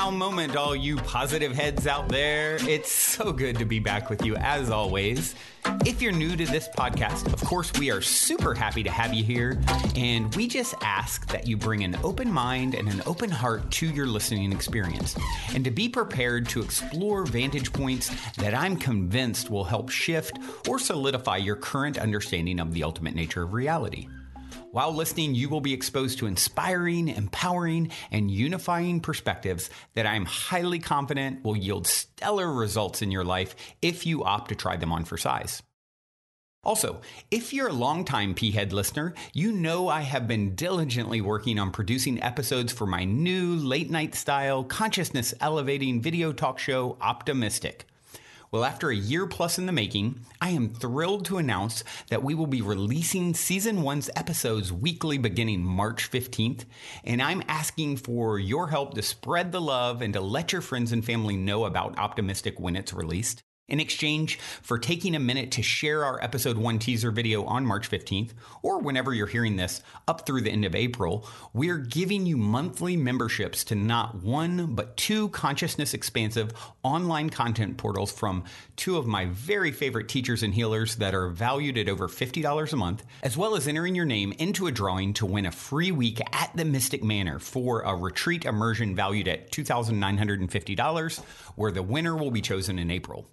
now moment, all you positive heads out there. It's so good to be back with you, as always. If you're new to this podcast, of course, we are super happy to have you here. And we just ask that you bring an open mind and an open heart to your listening experience and to be prepared to explore vantage points that I'm convinced will help shift or solidify your current understanding of the ultimate nature of reality. While listening, you will be exposed to inspiring, empowering, and unifying perspectives that I'm highly confident will yield stellar results in your life if you opt to try them on for size. Also, if you're a longtime P-Head listener, you know I have been diligently working on producing episodes for my new late-night style, consciousness-elevating video talk show, Optimystic. Well, after a year plus in the making, I am thrilled to announce that we will be releasing Season 1's episodes weekly beginning March 15th, and I'm asking for your help to spread the love and to let your friends and family know about Optimistic when it's released. In exchange for taking a minute to share our Episode 1 teaser video on March 15th, or whenever you're hearing this, up through the end of April, we're giving you monthly memberships to not one, but two consciousness-expansive online content portals from two of my very favorite teachers and healers that are valued at over $50 a month, as well as entering your name into a drawing to win a free week at the Mystic Manor for a retreat immersion valued at $2,950, where the winner will be chosen in April.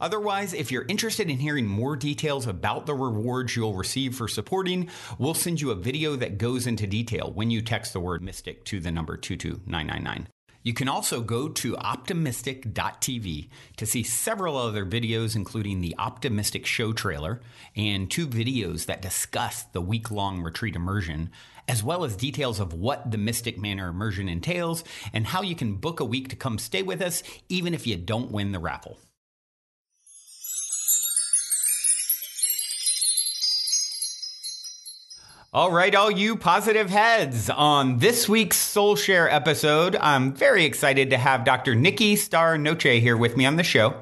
Otherwise, if you're interested in hearing more details about the rewards you'll receive for supporting, we'll send you a video that goes into detail when you text the word Mystic to the number 22999. You can also go to optimistic.tv to see several other videos, including the Optimistic show trailer and two videos that discuss the week-long retreat immersion, as well as details of what the Mystic Manor immersion entails and how you can book a week to come stay with us, even if you don't win the raffle. All right, all you positive heads. On this week's Soul Share episode, I'm very excited to have Dr. Nikki Starr Noce here with me on the show.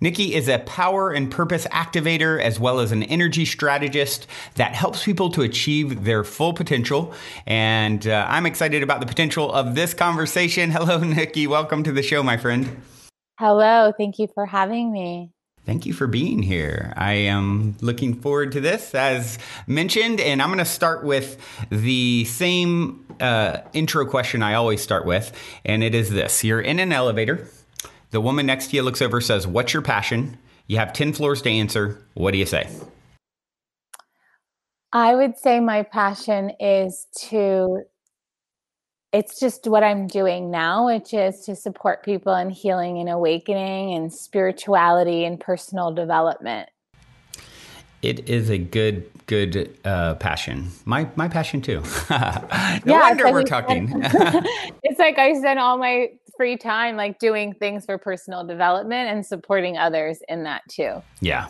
Nikki is a power and purpose activator as well as an energy strategist that helps people to achieve their full potential. And I'm excited about the potential of this conversation. Hello, Nikki. Welcome to the show, my friend. Hello. Thank you for having me. Thank you for being here. I am looking forward to this, as mentioned, and I'm going to start with the same intro question I always start with, and it is this. You're in an elevator. The woman next to you looks over, says, "What's your passion?" You have 10 floors to answer. What do you say? I would say my passion is to, it's just what I'm doing now, which is to support people in healing and awakening and spirituality and personal development. It is a good passion. My passion too. No wonder we're talking. It's like I spend all my free time like doing things for personal development and supporting others in that too. Yeah.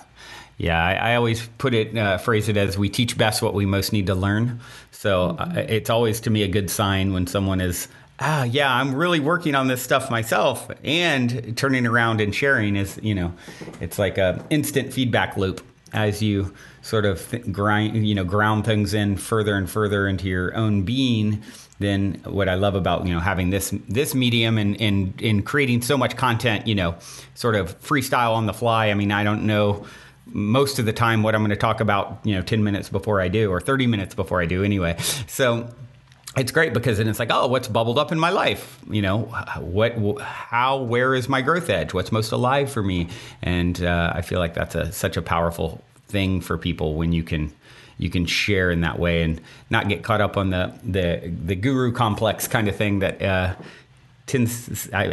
Yeah, I always phrase it as, we teach best what we most need to learn. So it's always to me a good sign when someone is, I'm really working on this stuff myself and turning around and sharing is, it's like a instant feedback loop as you sort of ground things in further and further into your own being. Then what I love about, having this medium and creating so much content, sort of freestyle on the fly. I mean, I don't know most of the time what I'm going to talk about, 10 minutes before I do, or 30 minutes before I do anyway. So it's great because then it's like, oh, what's bubbled up in my life? Where is my growth edge? What's most alive for me? And I feel like that's such a powerful thing for people when you can share in that way and not get caught up on the guru complex kind of thing that I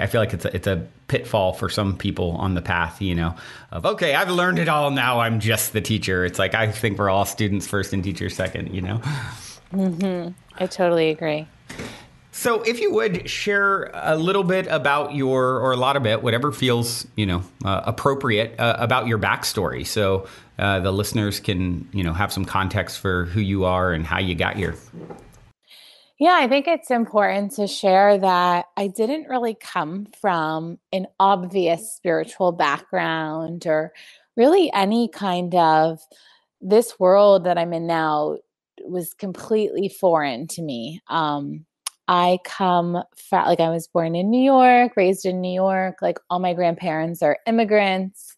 feel like it's a pitfall for some people on the path, of, okay, I've learned it all. Now I'm just the teacher. It's like, I think we're all students first and teachers second, I totally agree. So if you would share a little bit about or a lot of it, whatever feels, appropriate about your backstory. So the listeners can, have some context for who you are and how you got here. Yeah, I think it's important to share that I didn't really come from an obvious spiritual background or really any kind of, this world that I'm in now was completely foreign to me. I come from, like, I was born in New York, raised in New York. Like, all my grandparents are immigrants.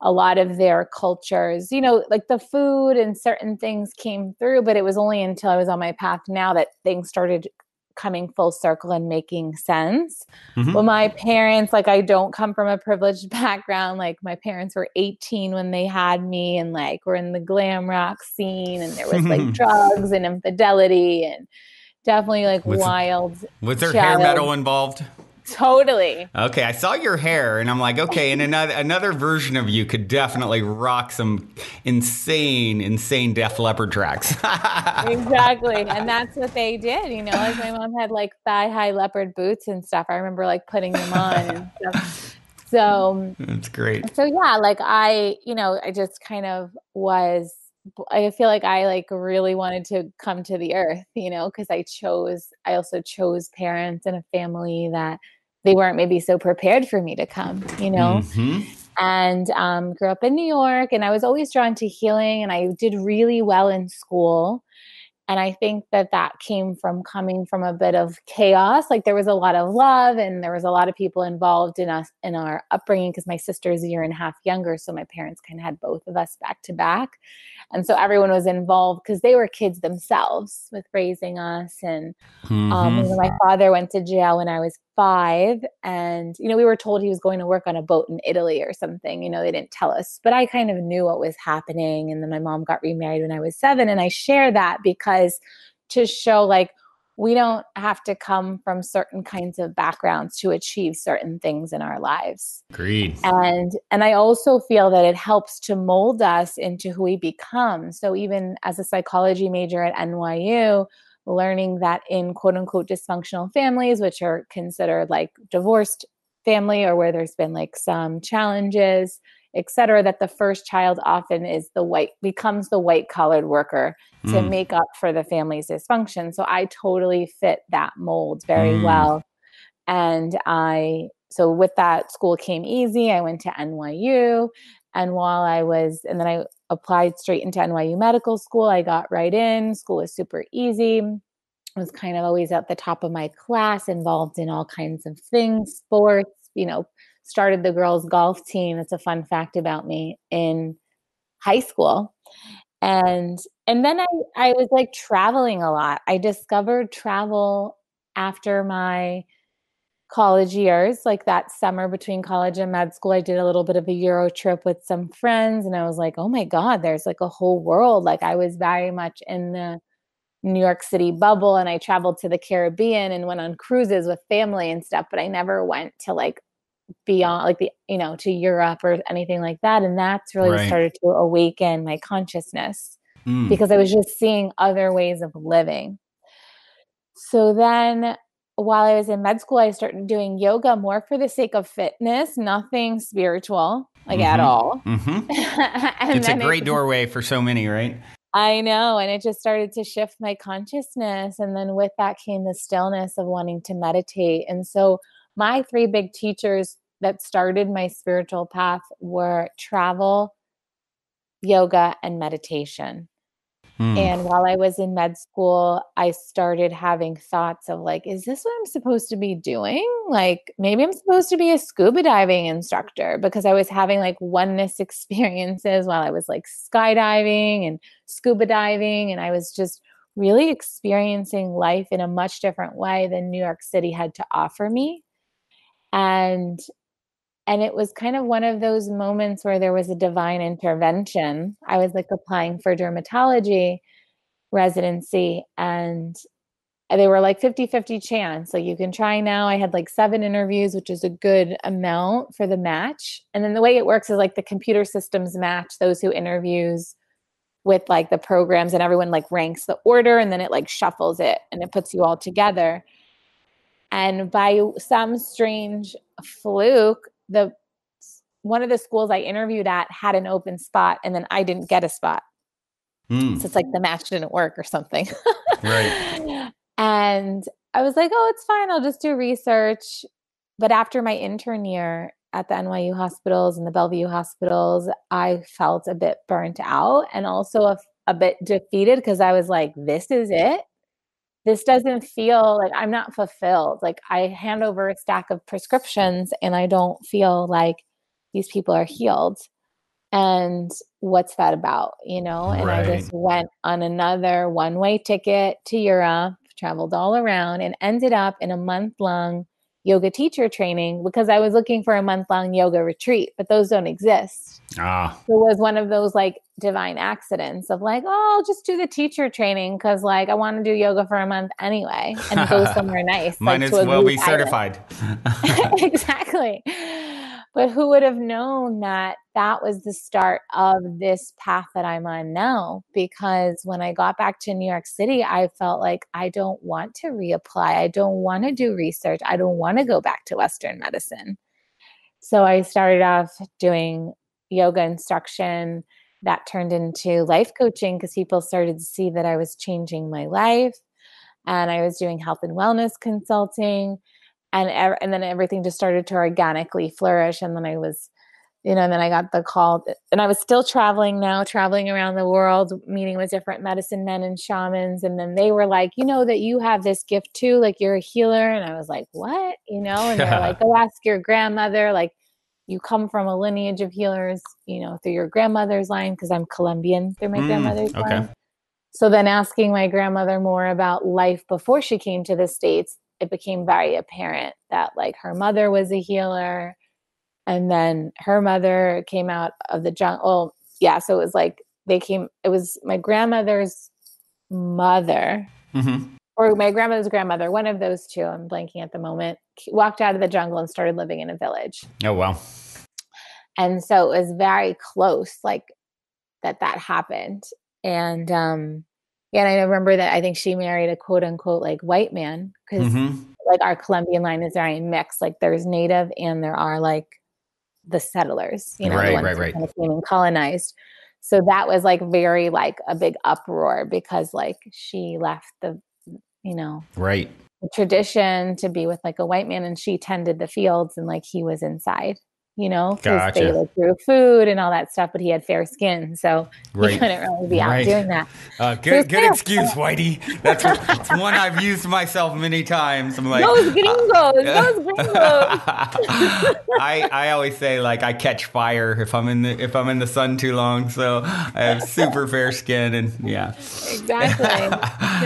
A lot of their cultures, you know, like the food and certain things came through, but it was only until I was on my path now that things started coming full circle and making sense. Mm-hmm. Well, my parents, like, I don't come from a privileged background. Like, my parents were 18 when they had me, and like, we're in the glam rock scene, and there was like drugs and infidelity and definitely like wild. Was there hair metal involved? Totally. Okay, I saw your hair, and I'm like, okay, and another version of you could definitely rock some insane Def Leppard tracks. Exactly, and that's what they did, you know. Like, my mom had like thigh-high leopard boots and stuff. I remember like putting them on and stuff. So that's great. So yeah, like I, you know, I just kind of was. I feel like I like really wanted to come to the earth, you know, because I also chose parents and a family that they weren't maybe so prepared for me to come, you know, mm-hmm. and grew up in New York, and I was always drawn to healing, and I did really well in school. And I think that came from coming from a bit of chaos. Like, there was a lot of love, and there was a lot of people involved in us in our upbringing, because my sister is a year and a half younger. So my parents kind of had both of us back to back. And so everyone was involved because they were kids themselves with raising us. And mm-hmm. My father went to jail when I was 5. And, you know, we were told he was going to work on a boat in Italy or something. You know, they didn't tell us. But I kind of knew what was happening. And then my mom got remarried when I was 7. And I share that because to show, like, we don't have to come from certain kinds of backgrounds to achieve certain things in our lives. Agreed. And I also feel that it helps to mold us into who we become. So even as a psychology major at NYU, learning that in quote unquote dysfunctional families, which are considered like divorced family or where there's been like some challenges, et cetera, that the first child often becomes the white collared worker to make up for the family's dysfunction. So I totally fit that mold very well. And so with that, school came easy. I went to NYU, and then I applied straight into NYU medical school. I got right in. School was super easy. I was kind of always at the top of my class, involved in all kinds of things, sports, you know, started the girls' golf team. That's a fun fact about me in high school. And then I was like traveling a lot. I discovered travel after my college years, like that summer between college and med school. I did a little bit of a Euro trip with some friends, and I was like, oh my God, there's like a whole world. Like, I was very much in the New York City bubble, and I traveled to the Caribbean and went on cruises with family and stuff, but I never went to like beyond like the, you know, to Europe or anything like that. And that's really what started to awaken my consciousness because I was just seeing other ways of living. So then while I was in med school, I started doing yoga more for the sake of fitness, nothing spiritual, like at all. And it's a great doorway for so many, right? I know. And it just started to shift my consciousness. And then with that came the stillness of wanting to meditate. And so my 3 big teachers that started my spiritual path were travel, yoga, and meditation. And while I was in med school, I started having thoughts of like, is this what I'm supposed to be doing? Like, maybe I'm supposed to be a scuba diving instructor, because I was having like oneness experiences while I was like skydiving and scuba diving. And I was just really experiencing life in a much different way than New York City had to offer me. And it was kind of one of those moments where there was a divine intervention. I was like applying for dermatology residency, and they were like 50-50 chance. Like, you can try now. I had like 7 interviews, which is a good amount for the match. And then the way it works is like the computer systems match those who interviews with like the programs, and everyone like ranks the order, and then it like shuffles it and it puts you all together. And by some strange fluke, one of the schools I interviewed at had an open spot, and then I didn't get a spot. So it's like the match didn't work or something. Right. And I was like, oh, it's fine, I'll just do research. But after my intern year at the NYU hospitals and the Bellevue hospitals, I felt a bit burnt out and also a bit defeated, because I was like, this is it. this doesn't feel like I'm not fulfilled. Like I hand over a stack of prescriptions and I don't feel like these people are healed. And what's that about? You know, and right. I just went on another one-way ticket to Europe, traveled all around and ended up in a month-long yoga teacher training because I was looking for a month-long yoga retreat, but those don't exist. It was one of those like divine accidents of like, oh, I'll just do the teacher training because like I want to do yoga for a month anyway and go somewhere nice. Mine as well be certified. Exactly. But who would have known that that was the start of this path that I'm on now? Because when I got back to New York City, I felt like I don't want to reapply. I don't want to do research. I don't want to go back to Western medicine. So I started off doing yoga instruction. That turned into life coaching because people started to see that I was changing my life. And I was doing health and wellness consulting. And then everything just started to organically flourish. And then I was, you know, and then I got the call. And I was still traveling around the world, meeting with different medicine men and shamans. And then they were like, you know, that you have this gift too. Like you're a healer. And I was like, what? You know, and they're like, go ask your grandmother. Like you come from a lineage of healers, you know, through your grandmother's line, because I'm Colombian through my grandmother's line. So then asking my grandmother more about life before she came to the States, it became very apparent that like her mother was a healer and then her mother came out of the jungle. Yeah. So it was like it was my grandmother's mother or my grandmother's grandmother. One of those two, I'm blanking at the moment, walked out of the jungle and started living in a village. Oh, wow. And so it was very close, like that happened. And, yeah, and I remember that I think she married a quote unquote like white man because like our Colombian line is very mixed. Like there's native and there are like the settlers, you know, the ones who kind of came and colonized. So that was like very like a big uproar because like she left the, you know, the tradition to be with like a white man and she tended the fields and like he was inside. You know, because they like, grew food and all that stuff, but he had fair skin, so he couldn't really be out doing that. Good excuse, Whitey. That's one I've used myself many times. I'm like, those gringos, those gringos. I always say like I catch fire if I'm in the sun too long, so I have super fair skin and exactly.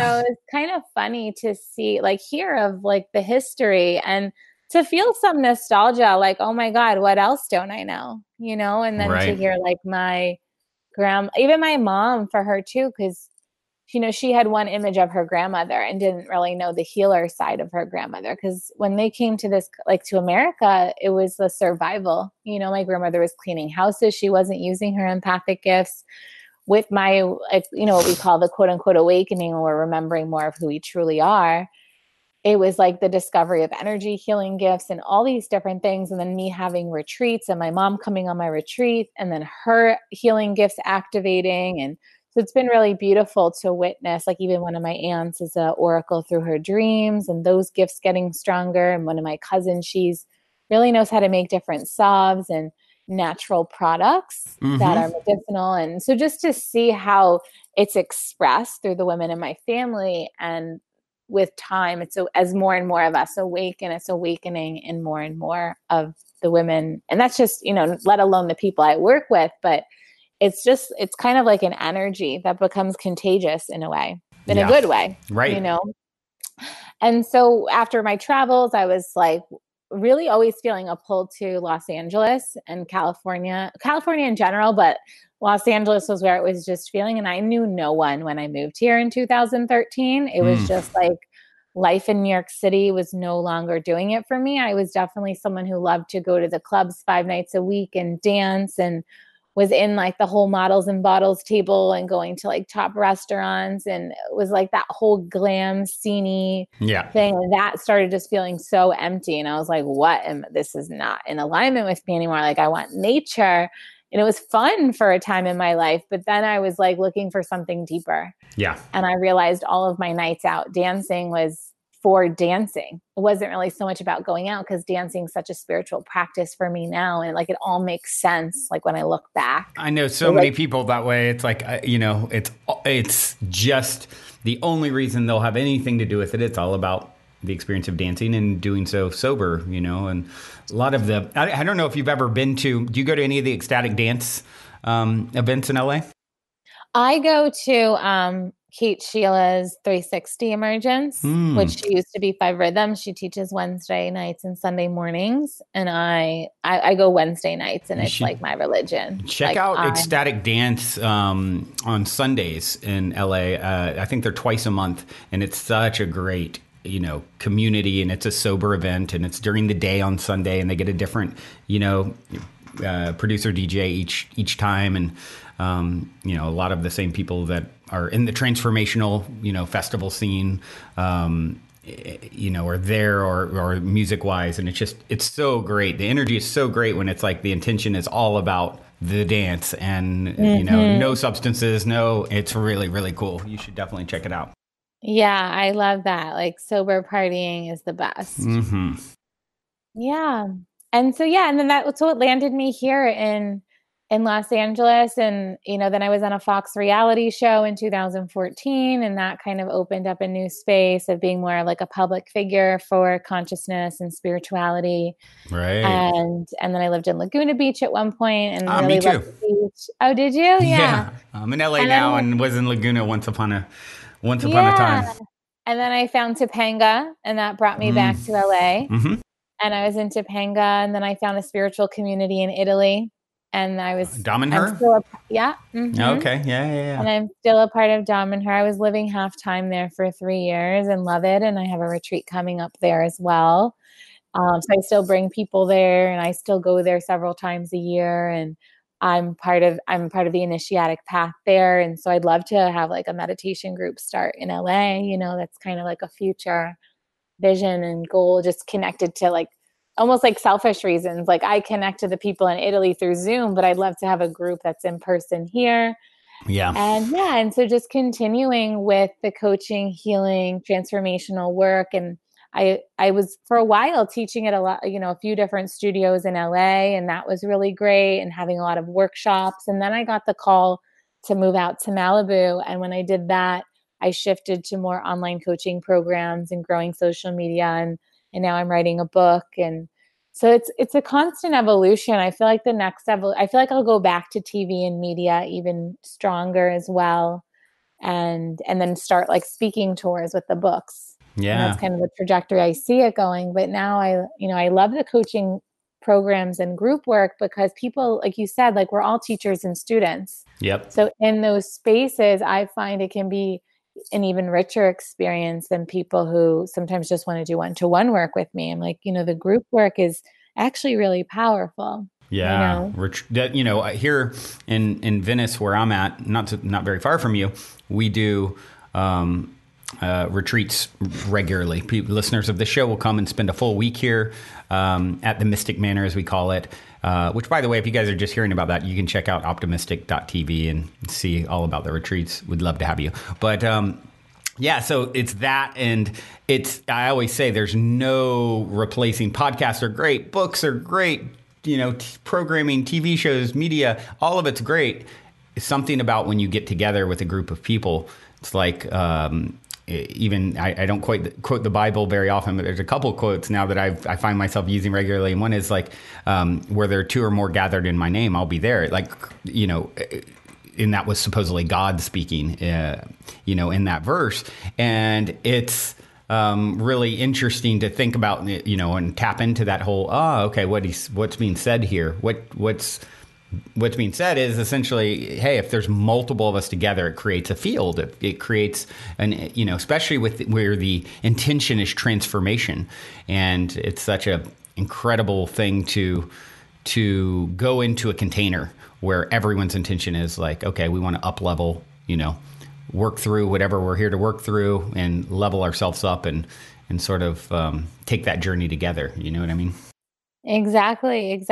So it's kind of funny to see like hear of like the history and to feel some nostalgia, like, oh my God, what else don't I know? You know, and then to hear like my grandma, even my mom for her too, because, you know, she had one image of her grandmother and didn't really know the healer side of her grandmother. Because when they came to this, like to America, it was the survival. You know, my grandmother was cleaning houses. She wasn't using her empathic gifts. With my, you know, what we call the quote unquote awakening, or remembering more of who we truly are. It was like the discovery of energy, healing gifts, and all these different things. And then me having retreats and my mom coming on my retreat and then her healing gifts activating. And so it's been really beautiful to witness, like even one of my aunts is an oracle through her dreams and those gifts getting stronger. And one of my cousins, she's really knows how to make different salves and natural products that are medicinal. And so just to see how it's expressed through the women in my family, and with time, it's as more and more of us awaken, it's awakening in more and more of the women. And that's just, you know, let alone the people I work with, but it's just, it's kind of like an energy that becomes contagious in a way, in a good way, you know? And so after my travels, I was like really always feeling a pull to Los Angeles and California in general, but Los Angeles was where it was just feeling. And I knew no one when I moved here in 2013. It was just like life in New York City was no longer doing it for me. I was definitely someone who loved to go to the clubs 5 nights a week and dance, and was in like the whole models and bottles table and going to like top restaurants. And it was like that whole glam scene-y thing. And that started just feeling so empty. And I was like, this is not in alignment with me anymore. Like I want nature. And it was fun for a time in my life, but then I was like looking for something deeper. Yeah. And I realized all of my nights out dancing was for dancing. It wasn't really so much about going out, because dancing is such a spiritual practice for me now. And like, it all makes sense. Like when I look back, I know so many people that way. It's like, you know, it's just the only reason they'll have anything to do with it. It's all about the experience of dancing and doing so sober, you know, and a lot of the, I don't know if you've ever been to, do you go to any of the Ecstatic Dance events in LA? I go to, Kate Sheila's 360 Emergence, which she used to be Five Rhythms. She teaches Wednesday nights and Sunday mornings. And I go Wednesday nights, and it's like my religion. Check out Ecstatic Dance on Sundays in LA. I think they're twice a month, and it's such a great, you know, community, and it's a sober event, and it's during the day on Sunday, and they get a different, you know, producer DJ each time. And, you know, a lot of the same people that are in the transformational, you know, festival scene, you know, are there or music wise. And it's just, it's so great. The energy is so great when it's like the intention is all about the dance and, you know, no substances, it's really, really cool. You should definitely check it out. Yeah. I love that. Like sober partying is the best. Mm-hmm. Yeah. And so, yeah. And then that's what landed me here in Los Angeles. And, you know, then I was on a Fox reality show in 2014, and that kind of opened up a new space of being more like a public figure for consciousness and spirituality. Right. And then I lived in Laguna Beach at one point, and really loved the beach. Oh, did you? Yeah. I'm in LA now, and was in Laguna once upon a time. And then I found Topanga, and that brought me back to LA. Mm-hmm. And I was in Topanga, and then I found a spiritual community in Italy. And I was Damanhur? Yeah. Mm-hmm. Okay. Yeah. And I'm still a part of Damanhur. I was living half time there for 3 years and love it. And I have a retreat coming up there as well. So I still bring people there, and I still go there several times a year. And I'm part of the initiatic path there. And so I'd love to have like a meditation group start in LA. You know, that's kind of like a future vision and goal, just connected to like almost like selfish reasons. Like I connect to the people in Italy through Zoom, but I'd love to have a group that's in person here. Yeah. And so just continuing with the coaching, healing, transformational work. And I was for a while teaching at a lot, you know, a few different studios in LA, and that was really great, and having a lot of workshops. And then I got the call to move out to Malibu. And when I did that, I shifted to more online coaching programs and growing social media, and now I'm writing a book. And so it's a constant evolution. I feel like I'll go back to TV and media even stronger as well. And then start like speaking tours with the books. Yeah. And that's kind of the trajectory I see it going. But now I love the coaching programs and group work, because people, like you said, like we're all teachers and students. Yep. So in those spaces, I find it can be an even richer experience than people who sometimes just want to do one-to-one work with me. I'm like, you know, the group work is actually really powerful. Yeah. You know, here in Venice where I'm at, not very far from you, we do, retreats regularly. Listeners of the show will come and spend a full week here at the Mystic Manor, as we call it, which, by the way, if you guys are just hearing about that, you can check out optimystic.tv and see all about the retreats. We'd love to have you. But yeah, so it's that, and it's, I always say there's no replacing. Podcasts are great, books are great, you know, programming, TV shows, media, all of it's great. It's something about when you get together with a group of people, it's like even I don't quite quote the Bible very often, but there's a couple quotes now that I find myself using regularly. And one is like, where there are two or more gathered in my name, I'll be there. Like, you know, and that was supposedly God speaking, you know, in that verse. And it's really interesting to think about, you know, and tap into that whole, what's being said here? What's being said is essentially, hey, if there's multiple of us together, it creates a field. It creates an, you know, especially with where the intention is transformation. And it's such an incredible thing to go into a container where everyone's intention is like, okay, we want to up level, you know, work through whatever we're here to work through and level ourselves up and sort of take that journey together. You know what I mean? Exactly.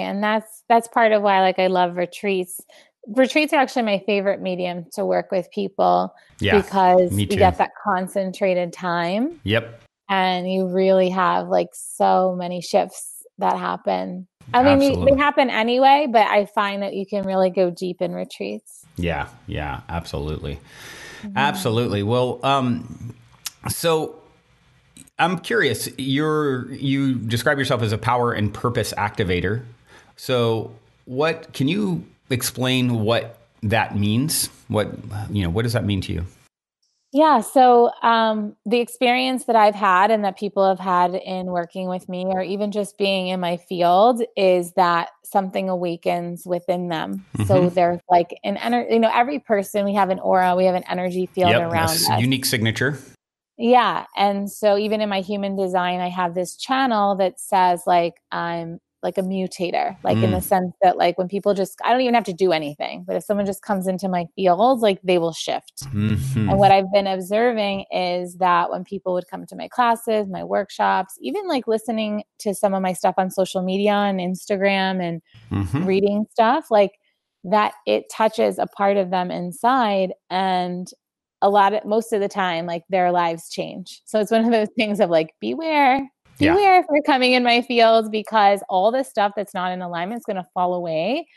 And that's part of why, like, I love retreats. Retreats are actually my favorite medium to work with people, because you get that concentrated time. Yep. And you really have like so many shifts that happen. I mean, they happen anyway, but I find that you can really go deep in retreats. Yeah. Yeah, absolutely. Mm-hmm. Absolutely. Well, so I'm curious, you describe yourself as a power and purpose activator. So can you explain what that means? What does that mean to you? Yeah. So, the experience that I've had and that people have had in working with me, or even just being in my field, is that something awakens within them. Mm-hmm. So there's like an energy, every person, we have an aura, we have an energy field around us. Unique signature. Yeah. And so even in my human design, I have this channel that says like, I'm like a mutator, like in the sense that like when people I don't even have to do anything, but if someone just comes into my field, like they will shift. Mm-hmm. And what I've been observing is that when people would come to my classes, my workshops, even like listening to some of my stuff on social media and Instagram and reading stuff, like that it touches a part of them inside. And most of the time, like their lives change. So it's one of those things of like, beware if you're coming in my fields, because all this stuff that's not in alignment is going to fall away,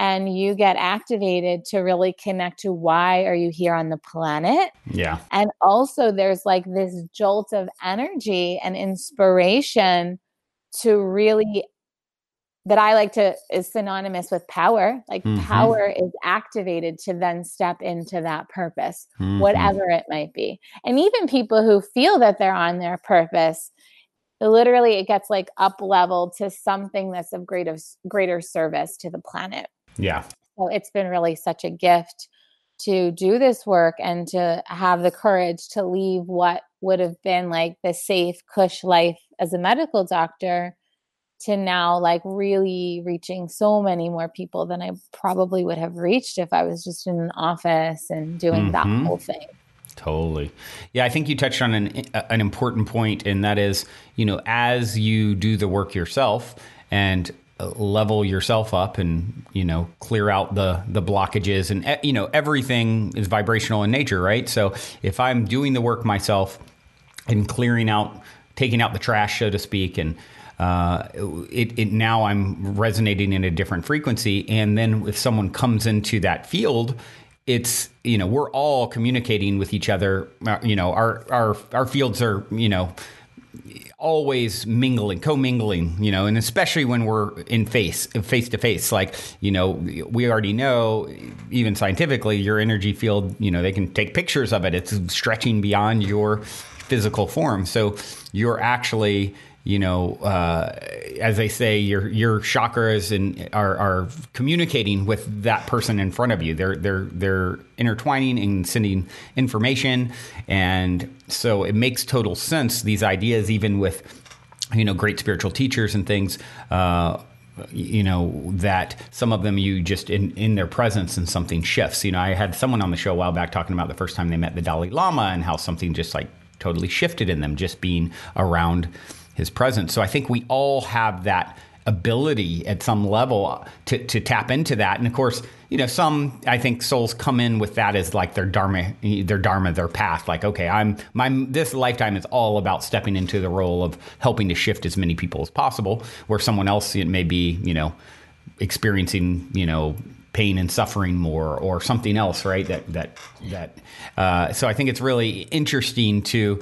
and you get activated to really connect to why are you here on the planet. Yeah. And also there's like this jolt of energy and inspiration that I like to is synonymous with power. Like power is activated to then step into that purpose, whatever it might be. And even people who feel that they're on their purpose, literally, it gets like up leveled to something that's of greater service to the planet. Yeah. So it's been really such a gift to do this work and to have the courage to leave what would have been like the safe cush life as a medical doctor to now like really reaching so many more people than I probably would have reached if I was just in an office and doing that whole thing. Totally. Yeah, I think you touched on an important point, and that is, as you do the work yourself and level yourself up and, clear out the blockages and, everything is vibrational in nature, right? So if I'm doing the work myself and clearing out, taking out the trash, so to speak, and now I'm resonating in a different frequency. And then if someone comes into that field, it's, we're all communicating with each other. Our fields are, always mingling, co-mingling, and especially when we're in face to face, like, we already know, even scientifically, your energy field, they can take pictures of it. It's stretching beyond your physical form. So you're actually, as they say, your chakras are communicating with that person in front of you. They're intertwining and sending information, and so it makes total sense. These ideas, even with great spiritual teachers and things, that some of them you just in their presence and something shifts. I had someone on the show a while back talking about the first time they met the Dalai Lama and how something just like totally shifted in them just being around his presence. So I think we all have that ability at some level to tap into that. And of course, some, I think, souls come in with that as like their dharma, their path. Like, okay, this lifetime is all about stepping into the role of helping to shift as many people as possible, where someone else, it may be, experiencing, pain and suffering more or something else, right? So I think it's really interesting to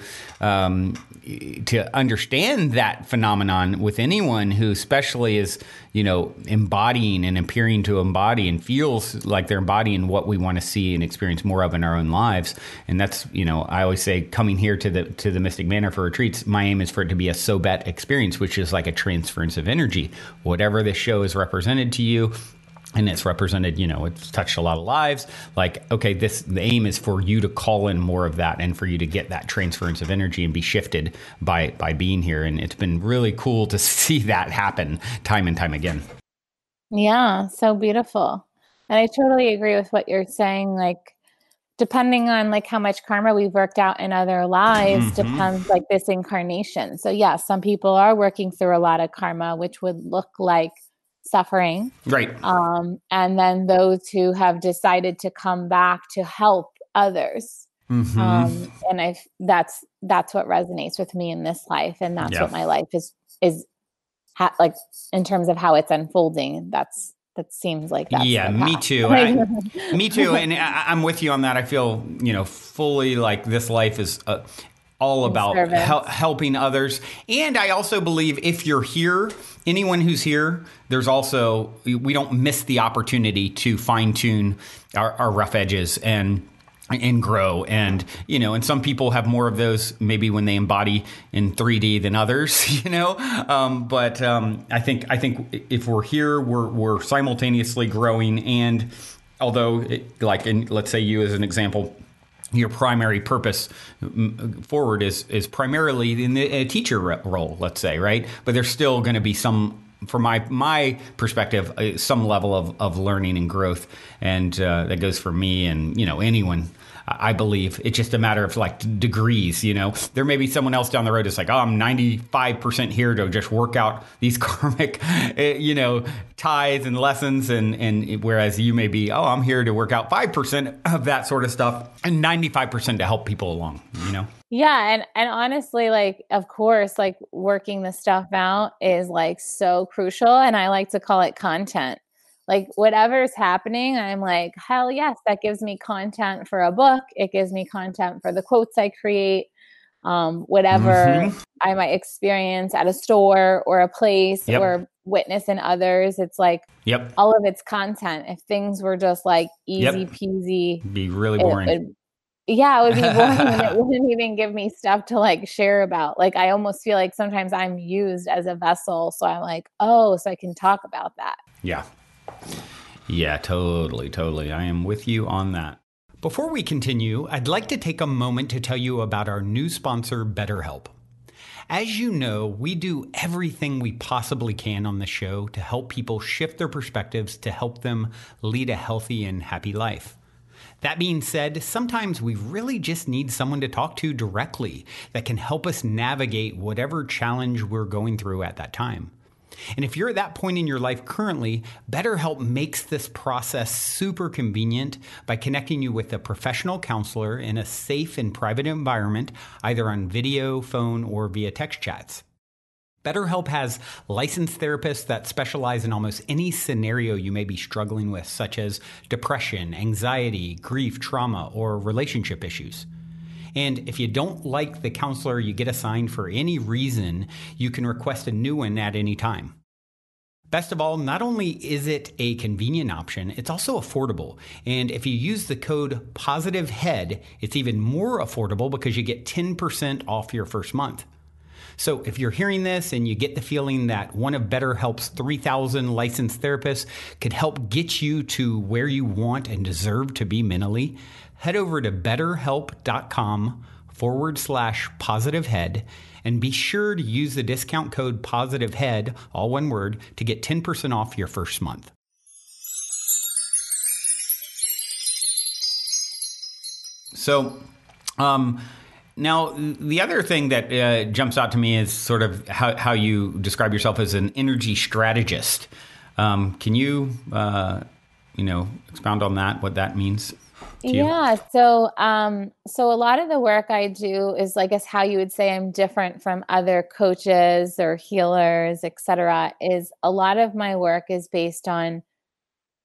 understand that phenomenon with anyone who especially is, embodying and appearing to embody and feels like they're embodying what we want to see and experience more of in our own lives. And that's, I always say coming here to the Mystic Manor for retreats, my aim is for it to be a sobet experience, which is like a transference of energy. Whatever this show is represented to you, and it's represented, it's touched a lot of lives. Like, okay, the aim is for you to call in more of that and for you to get that transference of energy and be shifted by being here. And it's been really cool to see that happen time and time again. Yeah, so beautiful. And I totally agree with what you're saying. Like, depending on like how much karma we've worked out in other lives depends like this incarnation. So yeah, some people are working through a lot of karma, which would look like suffering. Right. And then those who have decided to come back to help others Mm-hmm. And that's what resonates with me in this life. And that's what my life is in terms of how it's unfolding. That seems like that's me too. And I'm with you on that. I feel, fully like this life is all about helping others. And I also believe if you're here, anyone who's here, there's also, we don't miss the opportunity to fine tune our rough edges and grow. And, and some people have more of those maybe when they embody in 3D than others, I think if we're here, we're simultaneously growing. And although let's say you as an example, your primary purpose forward is primarily in a teacher role, let's say, right? But there's still going to be some, from my perspective, some level of learning and growth. And that goes for me and, anyone, I believe. It's just a matter of degrees, There may be someone else down the road that's like, oh, I'm 95% here to just work out these karmic, ties and lessons. And whereas you may be, oh, I'm here to work out 5% of that sort of stuff and 95% to help people along, Yeah. And honestly, of course, working this stuff out is so crucial. And I like to call it content. Whatever's happening, I'm like, hell yes, that gives me content for a book. It gives me content for the quotes I create, whatever I might experience at a store or a place or witness in others. It's all of its content. If things were just easy peasy. It'd be really boring. It would be boring and it wouldn't even give me stuff to share about. I almost feel like sometimes I'm used as a vessel. So I'm like, oh, so I can talk about that. Yeah. Yeah, totally, totally. I am with you on that. Before we continue, I'd like to take a moment to tell you about our new sponsor, BetterHelp. As you know, we do everything we possibly can on the show to help people shift their perspectives to help them lead a healthy and happy life. That being said, sometimes we really just need someone to talk to directly that can help us navigate whatever challenge we're going through at that time. And if you're at that point in your life currently, BetterHelp makes this process super convenient by connecting you with a professional counselor in a safe and private environment, either on video, phone, or via text chats. BetterHelp has licensed therapists that specialize in almost any scenario you may be struggling with, such as depression, anxiety, grief, trauma, or relationship issues. And if you don't like the counselor you get assigned for any reason, you can request a new one at any time. Best of all, not only is it a convenient option, it's also affordable. And if you use the code POSITIVEHEAD, it's even more affordable because you get 10% off your first month. So if you're hearing this and you get the feeling that one of BetterHelp's 3,000 licensed therapists could help get you to where you want and deserve to be mentally, head over to betterhelp.com/positivehead and be sure to use the discount code positivehead, all one word, to get 10% off your first month. So, now, the other thing that jumps out to me is sort of how you describe yourself as an energy strategist. Can you, expound on that, what that means to you? Yeah. So a lot of the work I do is, I guess, how you would say I'm different from other coaches or healers, et cetera, is a lot of my work is based on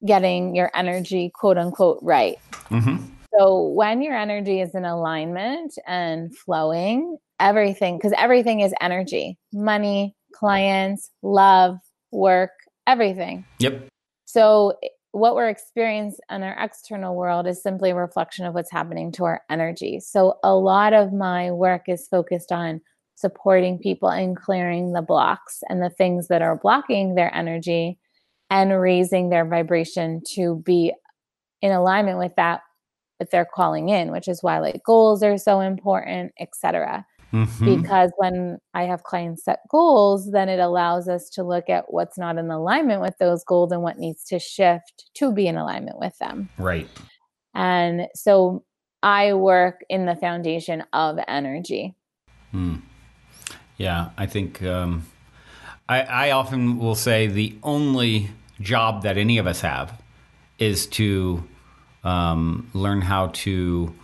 getting your energy, quote unquote, right. Mm-hmm. So when your energy is in alignment and flowing, everything, because everything is energy, money, clients, love, work, everything. Yep. So what we're experiencing in our external world is simply a reflection of what's happening to our energy. So a lot of my work is focused on supporting people and clearing the blocks and the things that are blocking their energy and raising their vibration to be in alignment with that they're calling in, which is why goals are so important, etc. Mm-hmm. Because when I have clients set goals, then it allows us to look at what's not in alignment with those goals and what needs to shift to be in alignment with them. Right. And so I work in the foundation of energy. Mm. Yeah, I think I often will say the only job that any of us have is to learn how to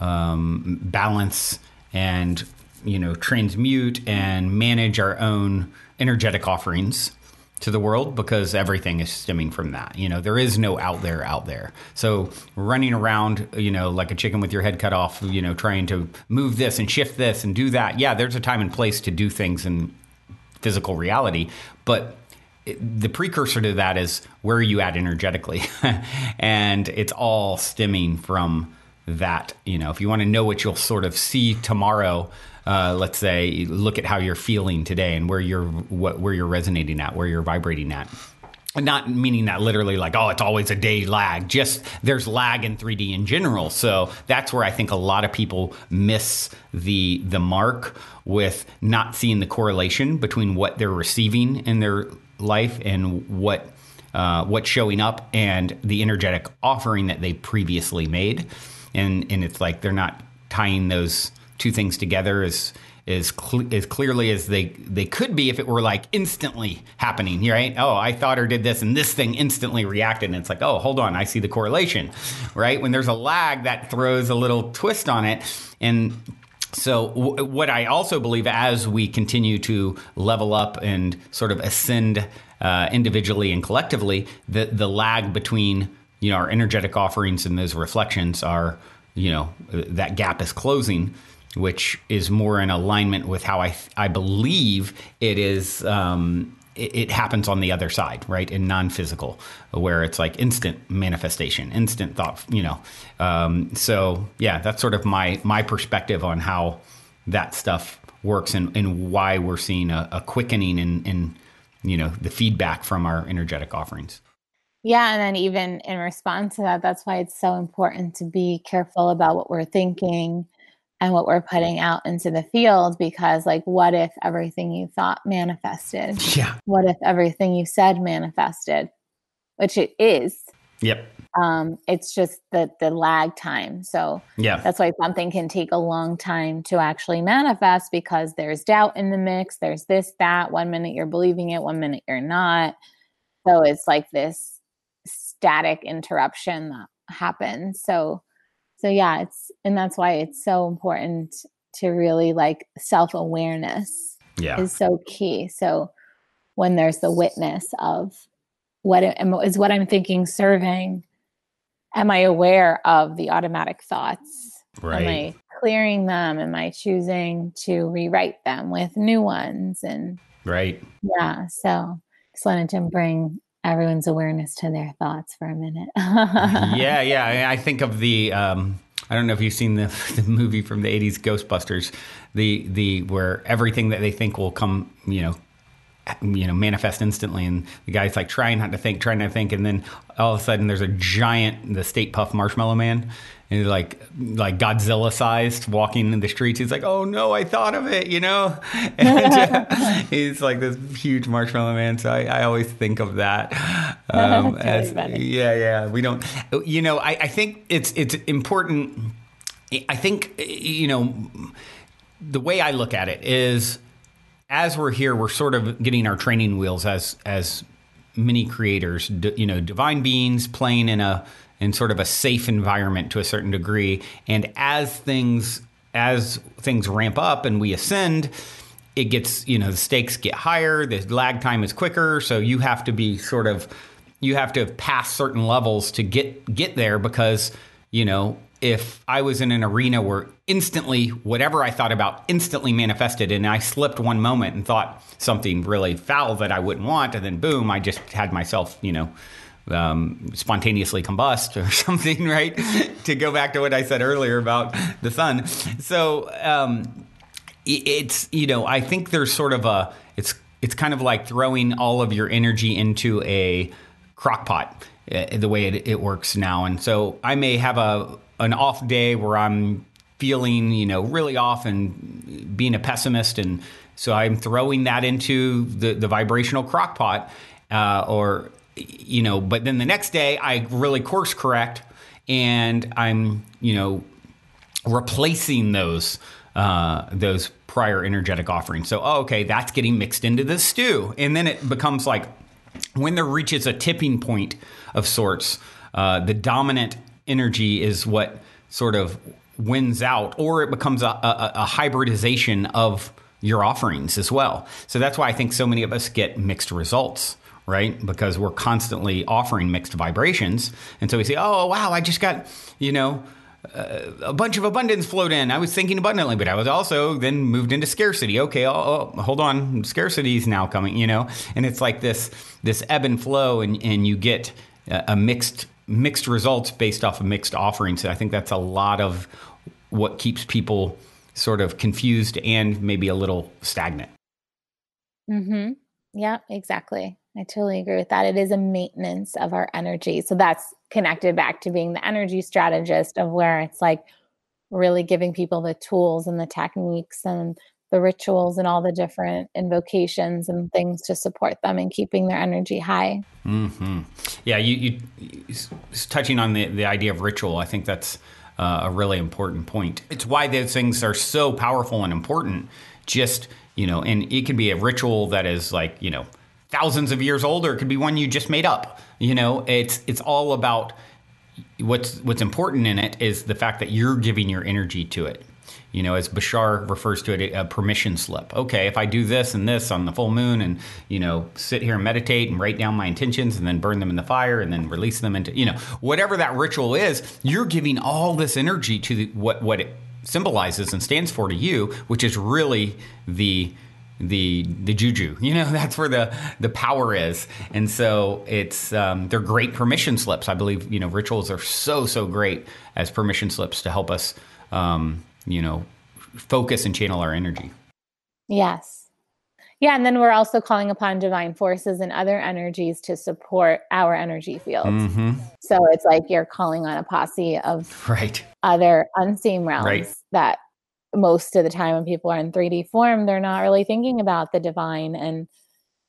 balance and, you know, transmute and manage our own energetic offerings to the world, because everything is stemming from that. You know, there is no out there. So running around, you know, like a chicken with your head cut off, you know, trying to move this and shift this and do that. Yeah, there's a time and place to do things in physical reality, but the precursor to that is, where are you at energetically? And it's all stemming from that. You know, if you want to know what you'll sort of see tomorrow, let's say, look at how you're feeling today and where you're resonating at, where you're vibrating at. And not meaning that literally like, oh, it's always a day lag. Just there's lag in 3D in general. So that's where I think a lot of people miss the mark with not seeing the correlation between what they're receiving in their life and what's showing up and the energetic offering that they previously made. And it's like they're not tying those two things together as clearly as they could be if it were like instantly happening, right? Oh, I thought or did this, and this thing instantly reacted. And it's like, oh, hold on, I see the correlation, right? When there's a lag, that throws a little twist on it. And so what I also believe, as we continue to level up and sort of ascend individually and collectively, the lag between, you know, our energetic offerings and those reflections are, you know, that gap is closing, which is more in alignment with how I believe it is. It happens on the other side, right? In non-physical, where it's like instant manifestation, instant thought, you know. So yeah, that's sort of my perspective on how that stuff works and why we're seeing a quickening in, you know, the feedback from our energetic offerings. Yeah. And then even in response to that, that's why it's so important to be careful about what we're thinking and what we're putting out into the field, because like, what if everything you thought manifested? Yeah. What if everything you said manifested? Which it is. Yep. It's just the lag time. So yeah, that's why something can take a long time to actually manifest, because there's doubt in the mix. There's this, that. One minute you're believing it, one minute you're not. So it's like this static interruption that happens. So yeah, and that's why it's so important to really like self-awareness is so key. So when there's the witness of what I'm thinking serving, am I aware of the automatic thoughts? Right. Am I clearing them? Am I choosing to rewrite them with new ones? And right. Yeah. So just wanted to bring everyone's awareness to their thoughts for a minute. Yeah. I think of the, I don't know if you've seen the movie from the 80s, Ghostbusters, the where everything that they think will come, you know, manifest instantly. And the guy's like trying not to think. And then all of a sudden there's a giant, the State Puff Marshmallow Man, and he's like Godzilla sized walking in the streets. He's like, oh no, I thought of it, you know? And he's like this huge marshmallow man. So I always think of that. That's really funny. Yeah. We don't, you know, I think it's important. I think, you know, the way I look at it is, as we're here, we're sort of getting our training wheels as many creators, you know, divine beings playing in sort of a safe environment to a certain degree. And as things ramp up and we ascend, it gets, you know, the stakes get higher, the lag time is quicker. So you have to be pass certain levels to get there, because, you know, if I was in an arena where instantly whatever I thought about instantly manifested, and I slipped one moment and thought something really foul that I wouldn't want, and then boom, I just had myself, you know, spontaneously combust or something, right? To go back to what I said earlier about the sun. So it's, you know, I think there's sort of it's kind of like throwing all of your energy into a crock pot, the way it works now. And so I may have an off day where I'm feeling, you know, really off and being a pessimist. And so I'm throwing that into the vibrational crock pot, or, you know, but then the next day I really course correct, and I'm, you know, replacing those prior energetic offerings. So, oh, okay, that's getting mixed into this stew. And then it becomes like, when there reaches a tipping point of sorts, the dominant energy is what sort of wins out, or it becomes a hybridization of your offerings as well. So that's why I think so many of us get mixed results, right? Because we're constantly offering mixed vibrations. And so we say, oh, wow, I just got, a bunch of abundance flowed in. I was thinking abundantly, but I was also then moved into scarcity. Okay, hold on. Scarcity is now coming, and it's like this ebb and flow, and you get a mixed results based off of mixed offerings. So I think that's a lot of what keeps people sort of confused and maybe a little stagnant. Mm-hmm. Yeah, exactly. I totally agree with that. It is a maintenance of our energy. So that's connected back to being the energy strategist, of where it's like really giving people the tools and the techniques and the rituals and all the different invocations and things to support them and keeping their energy high. Mm-hmm. Yeah. You touching on the idea of ritual. I think that's a really important point. It's why those things are so powerful and important. Just, and it can be a ritual that is like, thousands of years old, or it could be one you just made up. It's all about what's important in it is the fact that you're giving your energy to it. As Bashar refers to it, a permission slip. Okay, if I do this and this on the full moon and, sit here and meditate and write down my intentions and then burn them in the fire and then release them into, whatever that ritual is, you're giving all this energy to what it symbolizes and stands for to you, which is really the juju, that's where the power is. And so it's, they're great permission slips. I believe, rituals are so great as permission slips to help us, focus and channel our energy. Yes. Yeah. And then we're also calling upon divine forces and other energies to support our energy fields. Mm-hmm. So it's like you're calling on a posse of right. other unseen realms right. that most of the time when people are in 3D form, they're not really thinking about the divine and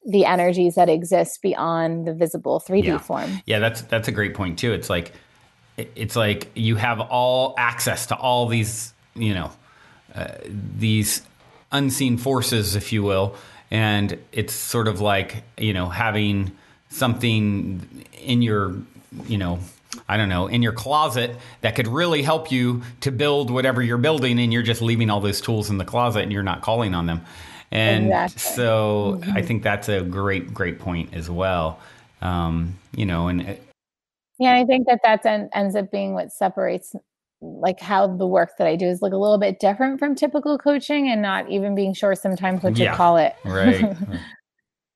the energies that exist beyond the visible 3D yeah. form. Yeah, that's a great point too. It's like you have all access to all these, these unseen forces, if you will. And it's sort of like, having something in your, in your closet that could really help you to build whatever you're building, and you're just leaving all those tools in the closet and you're not calling on them. And exactly. so mm-hmm. I think that's a great point as well. Yeah, I think that ends up being what separates like how the work that I do is like a little bit different from typical coaching, and not even being sure sometimes what yeah, you call it. Right.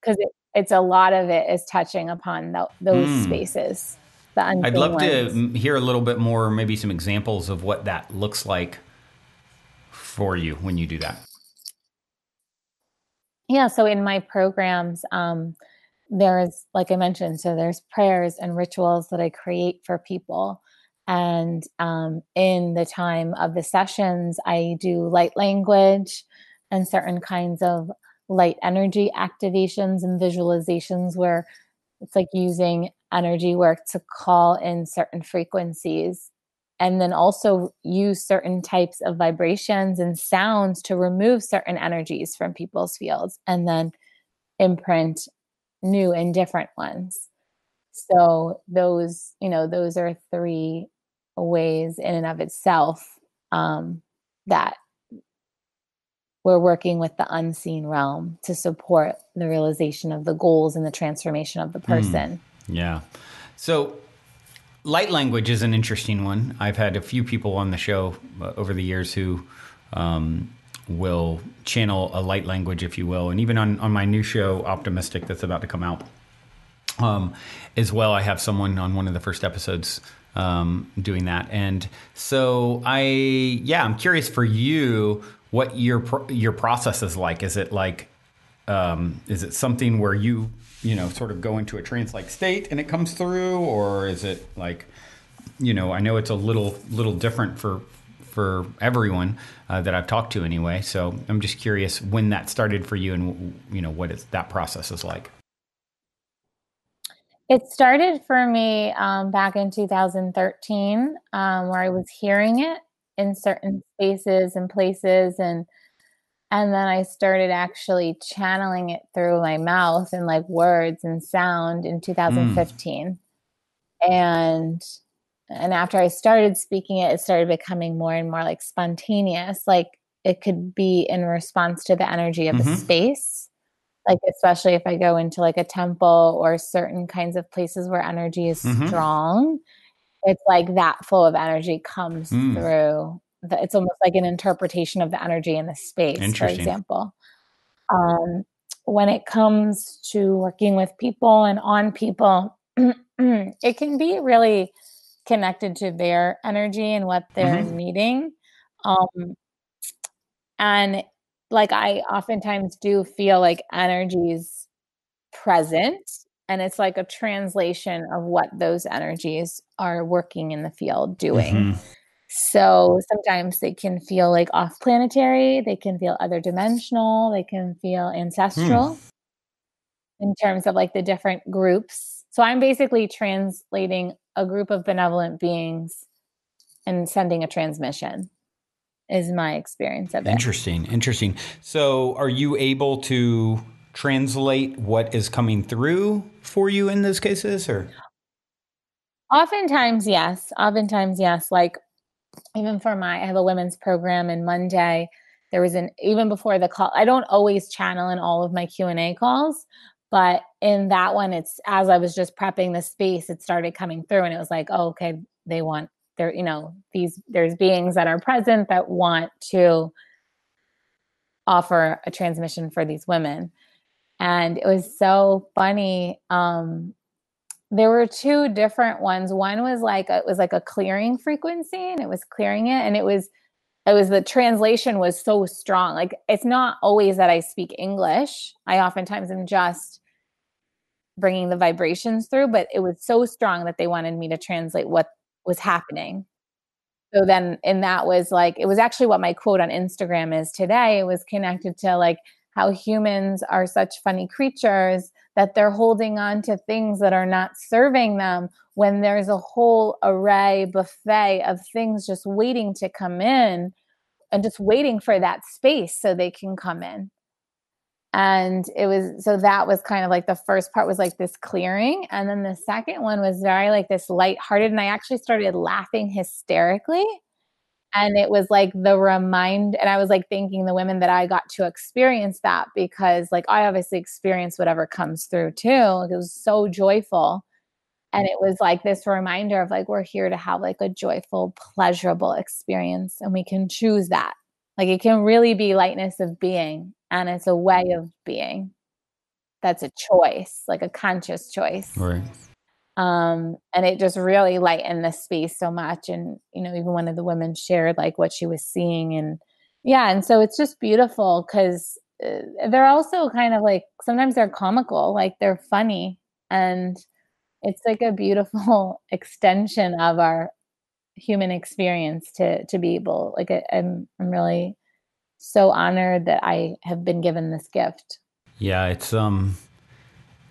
Because it's a lot of it is touching upon those spaces. I'd love to hear a little bit more, maybe some examples of what that looks like for you when you do that. Yeah. So in my programs, there is, like I mentioned, so there's prayers and rituals that I create for people. And in the time of the sessions, I do light language and certain kinds of light energy activations and visualizations, where it's like using energy work to call in certain frequencies, and then also use certain types of vibrations and sounds to remove certain energies from people's fields, and then imprint new and different ones. So those, those are three ways in and of itself that we're working with the unseen realm to support the realization of the goals and the transformation of the person. Yeah. So light language is an interesting one. I've had a few people on the show over the years who will channel a light language, if you will. And even on my new show, Optimystic, that's about to come out as well, I have someone on one of the first episodes doing that. And so I'm curious for you what your process is like. Is it like, is it something where you sort of go into a trance-like state and it comes through? Or is it like, I know it's a little different for everyone that I've talked to anyway. So I'm just curious when that started for you and, what that process is like. It started for me back in 2013, where I was hearing it in certain spaces and places, and then I started actually channeling it through my mouth and like words and sound in 2015. And And after I started speaking it, it started becoming more and more like spontaneous. Like it could be in response to the energy of the space. Like, especially if I go into like a temple or certain kinds of places where energy is strong, it's like that flow of energy comes through. It's almost like an interpretation of the energy in the space, for example. When it comes to working with people and on people, it can be really connected to their energy and what they're needing. And like, I oftentimes do feel like energy's present, and it's like a translation of what those energies are working in the field doing. So sometimes they can feel like off planetary, they can feel other dimensional, they can feel ancestral in terms of like the different groups. So I'm basically translating a group of benevolent beings and sending a transmission is my experience of it. Interesting. So are you able to translate what is coming through for you in those cases, or? Oftentimes, yes. Like, even for I have a women's program, and Monday there was even before the call, I don't always channel in all of my Q&A calls, but in that one, it's as I was just prepping the space, it started coming through, and it was like, oh, okay, they want there, you know, there's beings that are present that want to offer a transmission for these women. And it was so funny. There were two different ones. One was like, it was like a clearing frequency, and it was clearing it. And it was the translation was so strong. Like, it's not always that I speak English. I oftentimes am just bringing the vibrations through, but it was so strong that they wanted me to translate what was happening. So then, and that was like, it was actually what my quote on Instagram is today. It was connected to like how humans are such funny creatures that they're holding on to things that are not serving them when there's a whole array buffet of things just waiting to come in and just waiting for that space so they can come in. And it was, so that was kind of like the first part was like this clearing. And then the second one was very like this lighthearted. And I actually started laughing hysterically. And it was like the remind, and I was like thanking the women that I got to experience that, because like I obviously experience whatever comes through too. It was so joyful. And it was like this reminder of like, we're here to have like a joyful, pleasurable experience, and we can choose that. Like, it can really be lightness of being, and it's a way of being. That's a choice, like a conscious choice. Right. And it just really lightened the space so much. And, you know, even one of the women shared like what she was seeing, and yeah. And so it's just beautiful, because they're also kind of like, sometimes they're comical, like they're funny, and it's like a beautiful extension of our human experience to be able, like, I'm really so honored that I have been given this gift. Yeah. It's,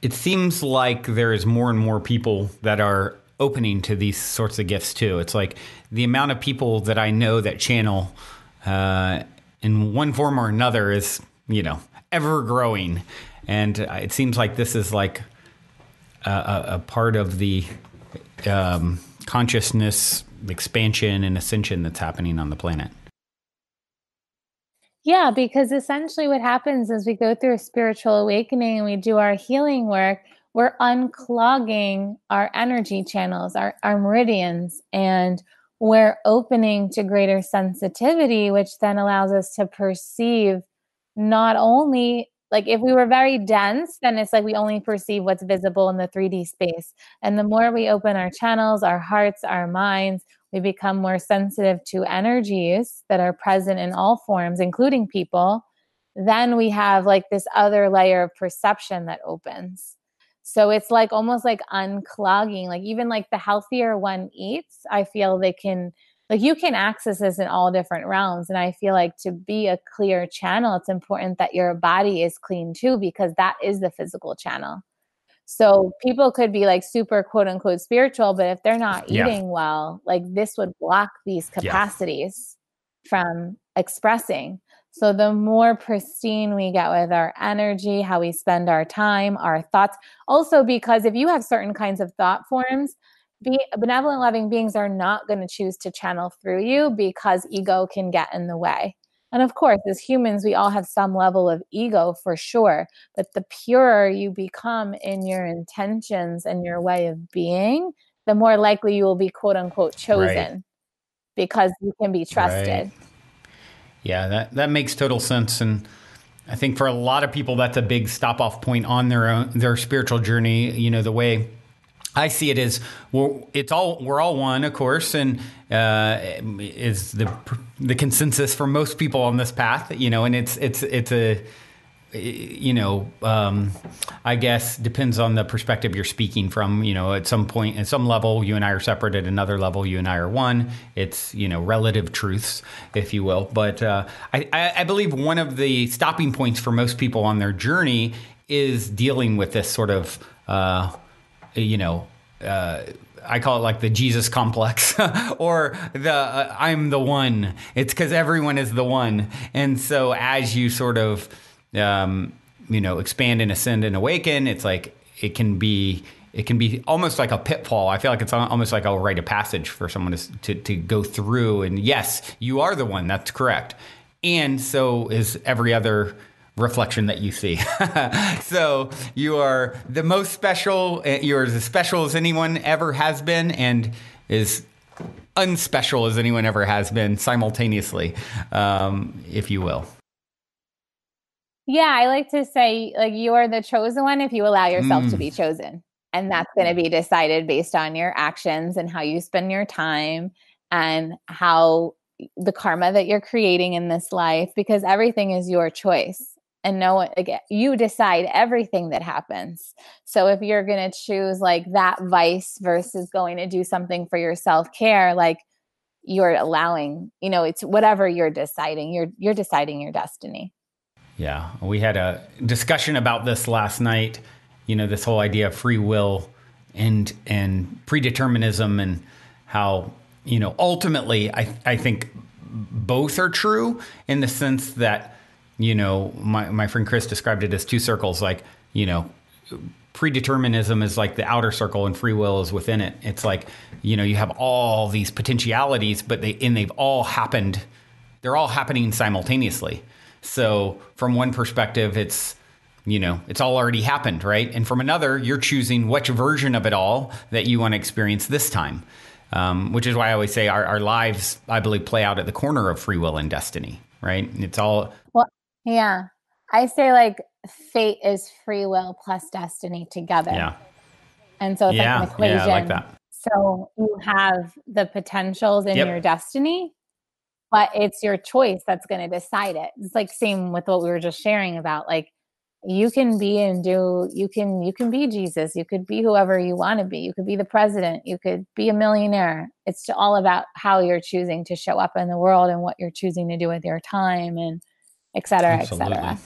it seems like there is more and more people that are opening to these sorts of gifts too. It's like the amount of people that I know that channel in one form or another is, you know, ever growing. And it seems like this is like a part of the consciousness expansion and ascension that's happening on the planet. Yeah, because essentially what happens is we go through a spiritual awakening and we do our healing work. We're unclogging our energy channels, our meridians, and we're opening to greater sensitivity, which then allows us to perceive not only, like if we were very dense, then it's like we only perceive what's visible in the 3D space. And the more we open our channels, our hearts, our minds, we become more sensitive to energies that are present in all forms, including people. Then we have like this other layer of perception that opens. So it's like almost like unclogging, like even like the healthier one eats, I feel they can, like you can access this in all different realms. And I feel like to be a clear channel, it's important that your body is clean too, because that is the physical channel. So people could be like super quote unquote spiritual, but if they're not eating well, like this would block these capacities from expressing. So the more pristine we get with our energy, how we spend our time, our thoughts. Also, because if you have certain kinds of thought forms, benevolent, loving beings are not going to choose to channel through you because ego can get in the way. And of course, as humans, we all have some level of ego for sure, but the purer you become in your intentions and your way of being, the more likely you will be quote unquote chosen because you can be trusted. Right. Yeah, that makes total sense. And I think for a lot of people, that's a big stop off point on their own, their spiritual journey. You know, the way I see it is we're all one, of course, and is the consensus for most people on this path, you know, and it's I guess depends on the perspective you're speaking from, you know, at some point, at some level, you and I are separate. At another level, you and I are one. It's, you know, relative truths, if you will. But I believe one of the stopping points for most people on their journey is dealing with this sort of, I call it like the Jesus complex or the I'm the one. It's because everyone is the one. And so as you sort of, expand and ascend and awaken, it's like it can be almost like a pitfall. I feel like it's almost like a rite of passage for someone to go through. And yes, you are the one. That's correct. And so is every other reflection that you see. So you are the most special. You're as special as anyone ever has been and is unspecial as anyone ever has been simultaneously, if you will. Yeah, I like to say, like, you are the chosen one if you allow yourself to be chosen. And that's going to be decided based on your actions and how you spend your time and how the karma that you're creating in this life, because everything is your choice. And no one, again, you decide everything that happens. So if you're going to choose like that vice versus going to do something for your self-care, like you're allowing, you know, it's whatever you're deciding, you're deciding your destiny. Yeah, we had a discussion about this last night, you know, this whole idea of free will and predeterminism and how, you know, ultimately I think both are true in the sense that, you know, my friend Chris described it as two circles, like, you know, predeterminism is like the outer circle and free will is within it. It's like, you know, you have all these potentialities, but they've all happened. They're all happening simultaneously. So from one perspective, it's, you know, it's all already happened, right? And from another, you're choosing which version of it all that you want to experience this time, which is why I always say our lives, I believe, play out at the corner of free will and destiny, right? It's all... Well, yeah. I say like fate is free will plus destiny together. Yeah. And so it's like an equation. Yeah, I like that. So you have the potentials in your destiny, but it's your choice that's going to decide it. It's like same with what we were just sharing about, like you can be and do, you can be Jesus. You could be whoever you want to be. You could be the president. You could be a millionaire. It's all about how you're choosing to show up in the world and what you're choosing to do with your time and et cetera, absolutely. Et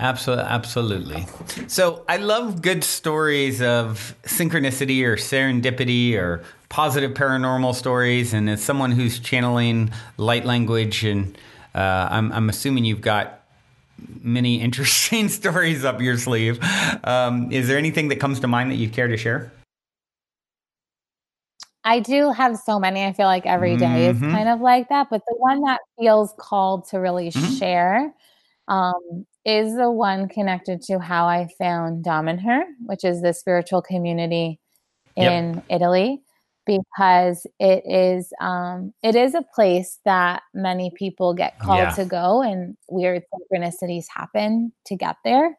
cetera. Absolutely. So I love good stories of synchronicity or serendipity or positive paranormal stories. And as someone who's channeling light language, and I'm assuming you've got many interesting stories up your sleeve. Is there anything that comes to mind that you care to share? I do have so many. I feel like every day is kind of like that. But the one that feels called to really share is the one connected to how I found Damanhur, which is the spiritual community in Italy, because it is a place that many people get called to go, and weird synchronicities happen to get there.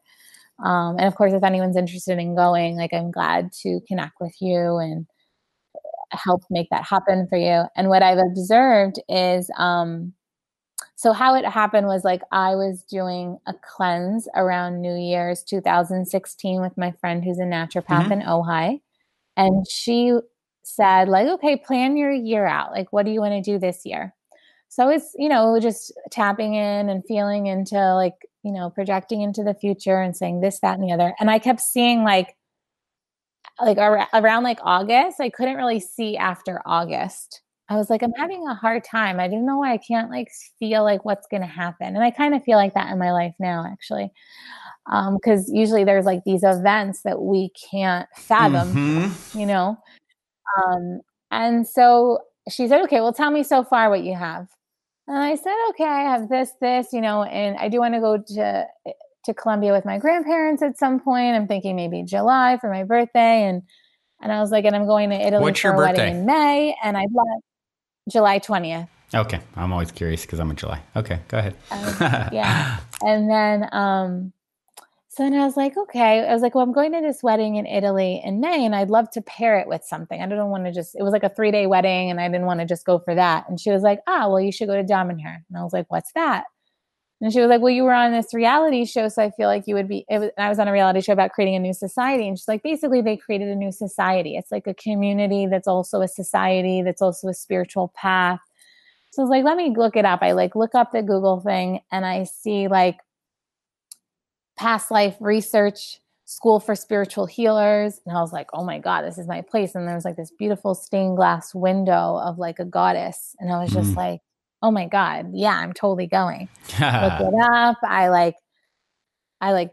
And of course, if anyone's interested in going, like, I'm glad to connect with you and help make that happen for you. And what I've observed is, so how it happened was, like, I was doing a cleanse around New Year's 2016 with my friend who's a naturopath in Ojai. And she said, like, okay, plan your year out. Like, what do you want to do this year? So it's, you know, just tapping in and feeling into, like, you know, projecting into the future and saying this, that, and the other. And I kept seeing like around like August, I couldn't really see after August. I was like, I'm having a hard time. I don't know why I can't like feel like what's going to happen. And I kind of feel like that in my life now, actually. Because usually there's like these events that we can't fathom, you know? And so she said, okay, well, tell me so far what you have. And I said, okay, I have this, you know, and I do want to go to Colombia with my grandparents at some point. I'm thinking maybe July for my birthday. And I was like, and I'm going to Italy What's for a birthday? Wedding in May. And I'd love July 20th. Okay. I'm always curious because I'm in July. Okay. Go ahead. Yeah. And then, so then I was like, okay, well, I'm going to this wedding in Italy in May and I'd love to pair it with something. I don't want to just, it was like a 3-day wedding and I didn't want to just go for that. And she was like, well, you should go to Damanhur. And I was like, what's that? And she was like, well, you were on this reality show. So I feel like you would be, I was on a reality show about creating a new society. And she's like, basically they created a new society. It's like a community that's also a society that's also a spiritual path. So I was like, let me look it up. I look up the Google thing and I see past life research, school for spiritual healers. And I was like, oh my God, this is my place. And there was this beautiful stained glass window of a goddess. And I was just like, oh my God, yeah, I'm totally going. Look it up. I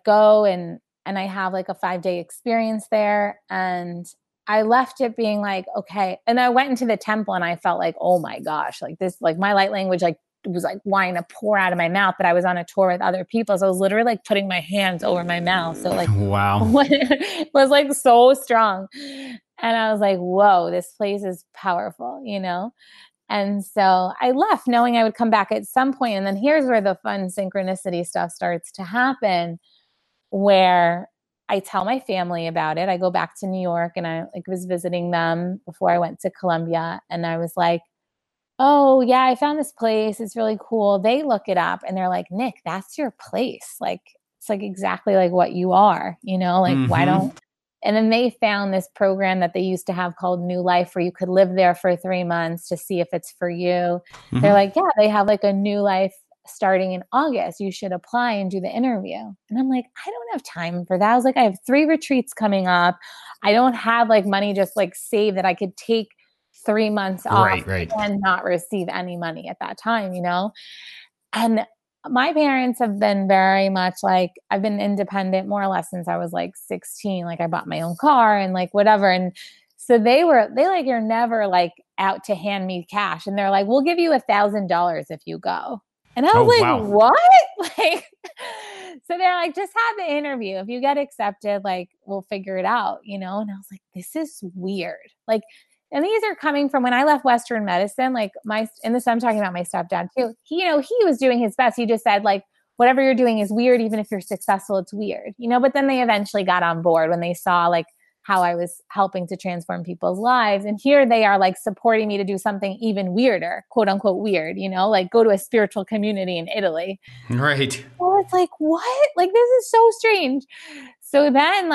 go and I have a 5-day experience there. And I left it being okay. And I went into the temple and I felt oh my gosh, this, my light language, it was wanting to pour out of my mouth, but I was on a tour with other people. So I was literally putting my hands over my mouth. So wow, it was so strong. And I was like, whoa, this place is powerful, you know? And so I left knowing I would come back at some point. And then here's where the fun synchronicity stuff starts to happen, where I tell my family about it. I go back to New York and I was visiting them before I went to Colombia. And I was like, oh yeah, I found this place. It's really cool. They look it up and they're like, Nick, that's your place. It's exactly what you are, you know, why don't, and then they found this program that they used to have called New Life, where you could live there for 3 months to see if it's for you. Mm-hmm. They're like, yeah, they have a new life starting in August. You should apply and do the interview. And I'm like, I don't have time for that. I was like, I have 3 retreats coming up. I don't have money just saved that I could take 3 months off and not receive any money at that time, you know? And my parents have been very much I've been independent more or less since I was 16, I bought my own car and whatever. And so they you're never out to hand me cash. And they're like, we'll give you $1,000 if you go. And I was what? So they're just have the interview. If you get accepted, we'll figure it out, you know? And I was like, this is weird. And these are coming from when I left Western medicine, and this I'm talking about my stepdad too. He, you know, he was doing his best. He just said whatever you're doing is weird. Even if you're successful, it's weird, you know, but then they eventually got on board when they saw how I was helping to transform people's lives. And here they are supporting me to do something even weirder, quote unquote weird, you know, go to a spiritual community in Italy. Right. Well, it's what? This is so strange. So then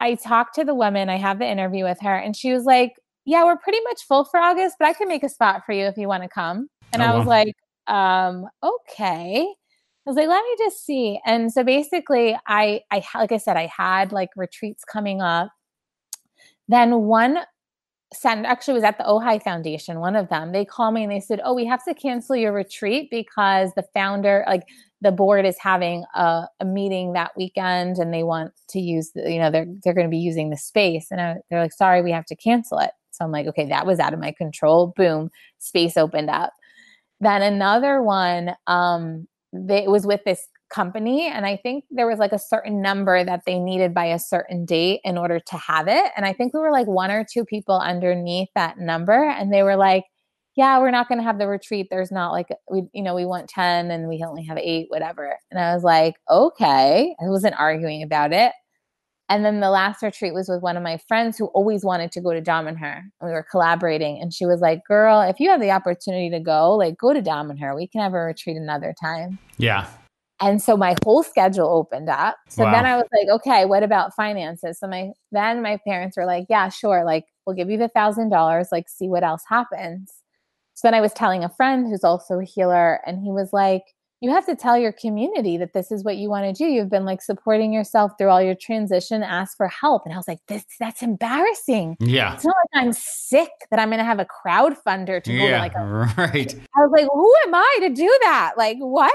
I talked to the woman, I have the interview with her and she was like, yeah, we're pretty much full for August, but I can make a spot for you if you want to come. And I was okay. I was like, let me just see. And so basically I like I said, I had retreats coming up. Then actually was at the Ojai Foundation, one of them. They called me and they said, oh, we have to cancel your retreat because the founder, the board is having a meeting that weekend and they want to use, they're going to be using the space. And they're like, sorry, we have to cancel it. So I'm like, okay, that was out of my control. Boom, space opened up. Then another one, it was with this company. And I think there was a certain number that they needed by a certain date in order to have it. And I think we were 1 or 2 people underneath that number. And they were like, yeah, we're not going to have the retreat. There's not we want 10 and we only have 8, whatever. And I was like, okay, I wasn't arguing about it. And then the last retreat was with one of my friends who always wanted to go to Damanhur. We were collaborating and she was like, girl, if you have the opportunity to go, go to Damanhur. We can have a retreat another time. Yeah. And so my whole schedule opened up. So then I was like, okay, what about finances? So my parents were like, yeah, sure. We'll give you the $1,000, see what else happens. So then I was telling a friend who's also a healer and he was like, you have to tell your community that this is what you want to do. You've been supporting yourself through all your transition, ask for help. And I was like, that's embarrassing. Yeah. It's not like I'm sick that I'm going to have a crowdfunder to go to right. I was like, who am I to do that? What?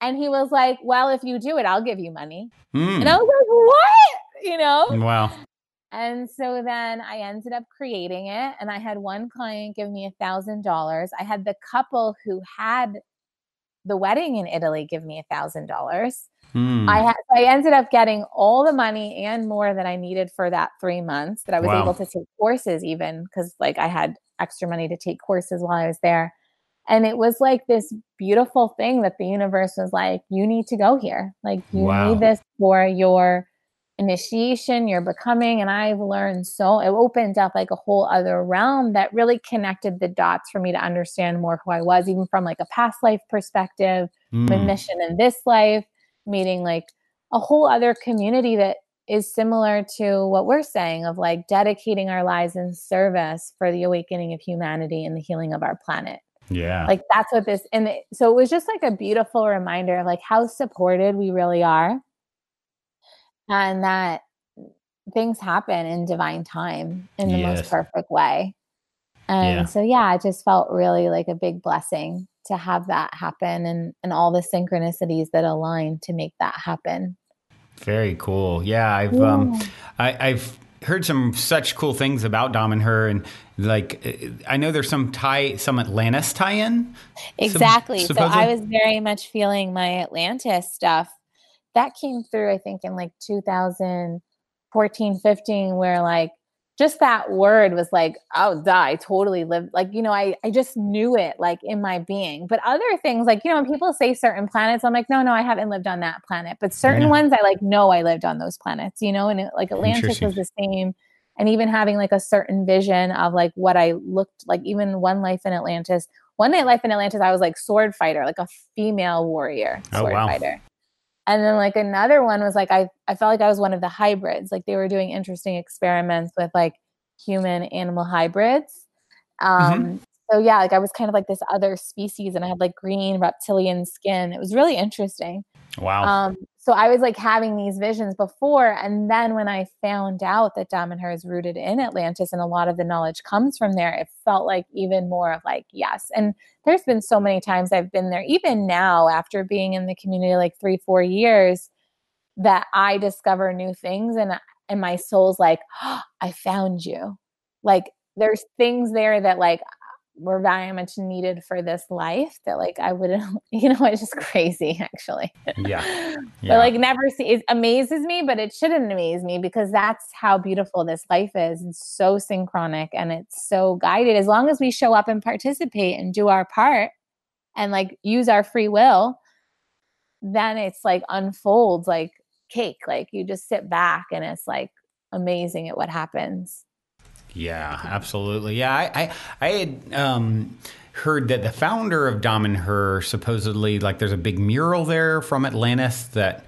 And he was like, well, if you do it, I'll give you money. And I was like, what? You know? Wow. And so then I ended up creating it, and I had one client give me $1,000. I had the couple who had the wedding in Italy give me $1,000. I ended up getting all the money and more that I needed for that 3 months, that I was able to take courses even, because like I had extra money to take courses while I was there. And it was like this beautiful thing that the universe was like, you need to go here. Like you need this for your initiation, your becoming. And I've learned so, it opened up like a whole other realm that really connected the dots for me to understand more who I was, even from like a past life perspective, my mission in this life, meeting like a whole other community that is similar to what we're saying of like dedicating our lives in service for the awakening of humanity and the healing of our planet. Yeah. Like that's what this, and it, so it was just like a beautiful reminder of like how supported we really are, and that things happen in divine time in the most perfect way. And so, yeah, it just felt really like a big blessing to have that happen, and all the synchronicities that align to make that happen. Very cool. Yeah. I've heard some such cool things about Damanhur, and like, I know there's some Atlantis tie-in. Exactly. So I was very much feeling my Atlantis stuff. That came through, I think, in like 2014, 15, where like just that word was like, oh, duh, I totally lived. Like, you know, I just knew it like in my being. But other things like, you know, when people say certain planets, I'm like, no, I haven't lived on that planet. But certain ones I like, no, I lived on those planets, you know, and it, like Atlantis was the same. And even having like a certain vision of like what I looked like, even one night life in Atlantis, I was like sword fighter, like a female warrior sword fighter. And then like another one was like, I felt like I was one of the hybrids. Like they were doing interesting experiments with like human animal hybrids. So yeah, like I was kind of like this other species, and I had like green reptilian skin. It was really interesting. Wow. So I was like having these visions before. And then when I found out that Damanhur is rooted in Atlantis and a lot of the knowledge comes from there, it felt like even more of like, yes. And there's been so many times I've been there, even now after being in the community like 3-4 years, that I discover new things, and my soul's like, oh, I found you. Like there's things there that like were very much needed for this life that like I wouldn't, you know, it's just crazy actually. Yeah. But like never see, it amazes me, but it shouldn't amaze me, because that's how beautiful this life is. It's so synchronic and it's so guided. As long as we show up and participate and do our part and like use our free will, then it's like unfolds like cake. Like you just sit back and it's like amazing at what happens. Yeah, absolutely. Yeah, I had heard that the founder of Damanhur supposedly, like there's a big mural there from Atlantis that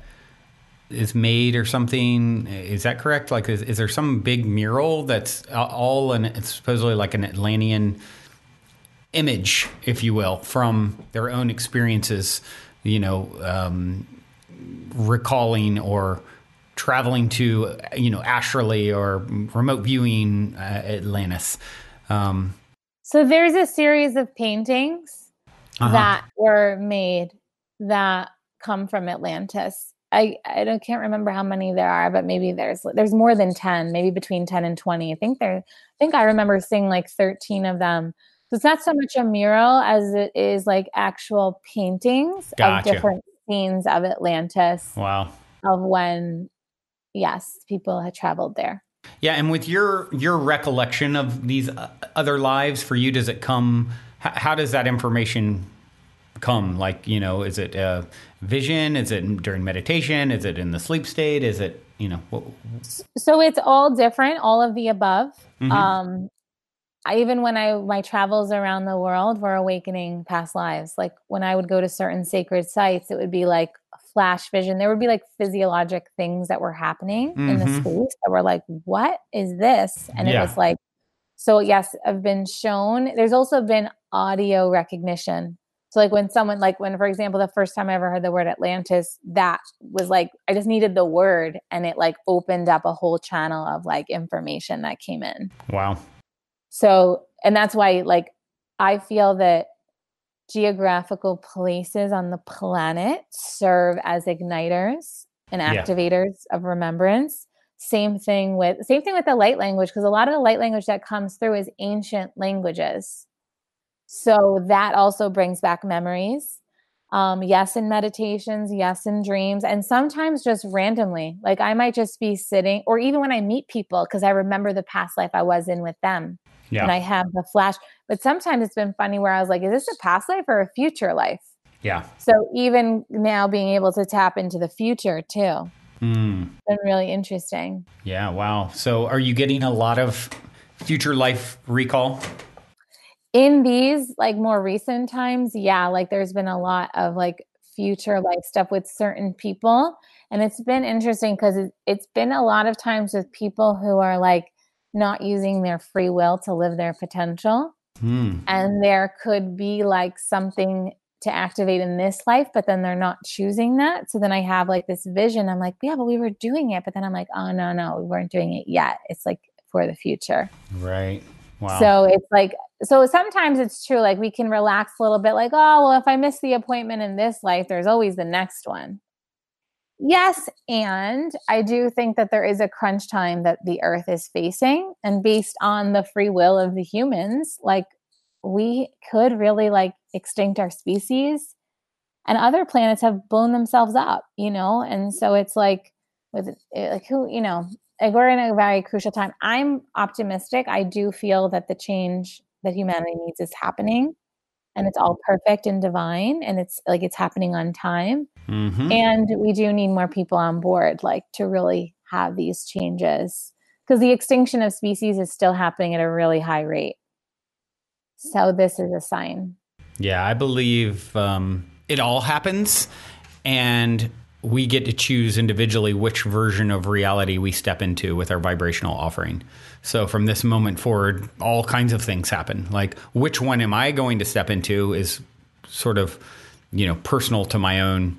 is made or something. Is that correct? Like, is there some big mural that's all, and it's supposedly like an Atlantean image, if you will, from their own experiences, you know, recalling or traveling to, you know, astrally or remote viewing Atlantis. So there's a series of paintings that were made that come from Atlantis. I can't remember how many there are, but maybe there's more than 10, maybe between 10 and 20. I think I remember seeing like 13 of them. So it's not so much a mural as it is like actual paintings of different scenes of Atlantis. Wow. Of when people had traveled there. Yeah. And with your recollection of these other lives for you, does it come, how does that information come? Like, you know, is it a vision? Is it during meditation? Is it in the sleep state? Is it, you know? So it's all different, all of the above. Even when my travels around the world were awakening past lives. Like when I would go to certain sacred sites, it would be like flash vision. There would be like physiologic things that were happening in the space that were like, what is this? And it was like, so yes, I've been shown. There's also been audio recognition. So like when for example, the first time I ever heard the word Atlantis, that was like, I just needed the word, and it like opened up a whole channel of like information that came in. Wow. So, and that's why like, I feel that geographical places on the planet serve as igniters and activators of remembrance. Same thing with the light language, because a lot of the light language that comes through is ancient languages. So that also brings back memories. Yes, in meditations, yes, in dreams, and sometimes just randomly. Like I might just be sitting, or even when I meet people, because I remember the past life I was in with them. Yeah. And I have the flash. But sometimes it's been funny where I was like, is this a past life or a future life? Yeah. So even now being able to tap into the future too. It's been really interesting. Yeah. Wow. So are you getting a lot of future life recall? In these like more recent times? Yeah. Like there's been a lot of like future life stuff with certain people. And it's been interesting because it's been a lot of times with people who are like not using their free will to live their potential. And there could be like something to activate in this life, but then they're not choosing that. So then I have like this vision. I'm like, yeah, but we were doing it. But then I'm like, oh, no, we weren't doing it yet. It's like for the future. Right. Wow. So it's like, so sometimes it's true. Like we can relax a little bit like, oh, well, if I miss the appointment in this life, there's always the next one. Yes. And I do think that there is a crunch time that the earth is facing, and based on the free will of the humans, like we could really like extinct our species, and other planets have blown themselves up, you know? And so it's like, with like who, you know, like we're in a very crucial time. I'm optimistic. I do feel that the change that humanity needs is happening, and it's all perfect and divine, and it's like, it's happening on time. Mm-hmm. And we do need more people on board, like to really have these changes, because the extinction of species is still happening at a really high rate. So this is a sign. Yeah, I believe it all happens, and we get to choose individually which version of reality we step into with our vibrational offering. So from this moment forward, all kinds of things happen. Like, which one am I going to step into is sort of, you know, personal to my own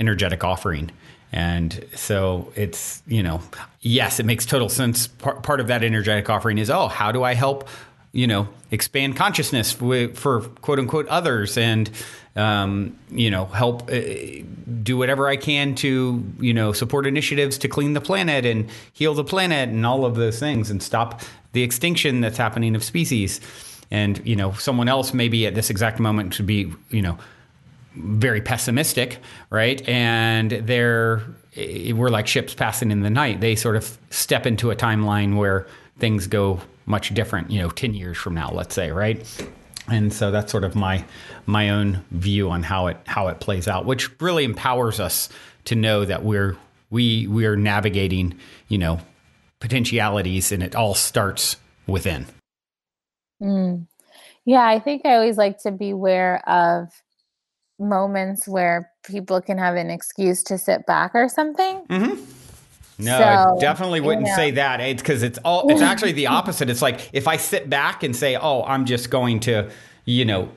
energetic offering. And so it's, you know, yes, it makes total sense. Part of that energetic offering is, oh, how do I help, you know, expand consciousness for quote unquote others, and, you know, help do whatever I can to, you know, support initiatives to clean the planet and heal the planet and all of those things, and stop the extinction that's happening of species. And, you know, someone else maybe at this exact moment should be, you know, very pessimistic, right? And we're like ships passing in the night. They sort of step into a timeline where things go much different, you know, 10 years from now, let's say, right? And so that's sort of my own view on how it plays out, which really empowers us to know that we are navigating, you know, potentialities, and it all starts within. Yeah, I think I always like to be aware of moments where people can have an excuse to sit back or something. Mm-hmm. No, so, I definitely wouldn't say that. It's because it's actually the opposite. It's like, if I sit back and say, oh, I'm just going to, you know,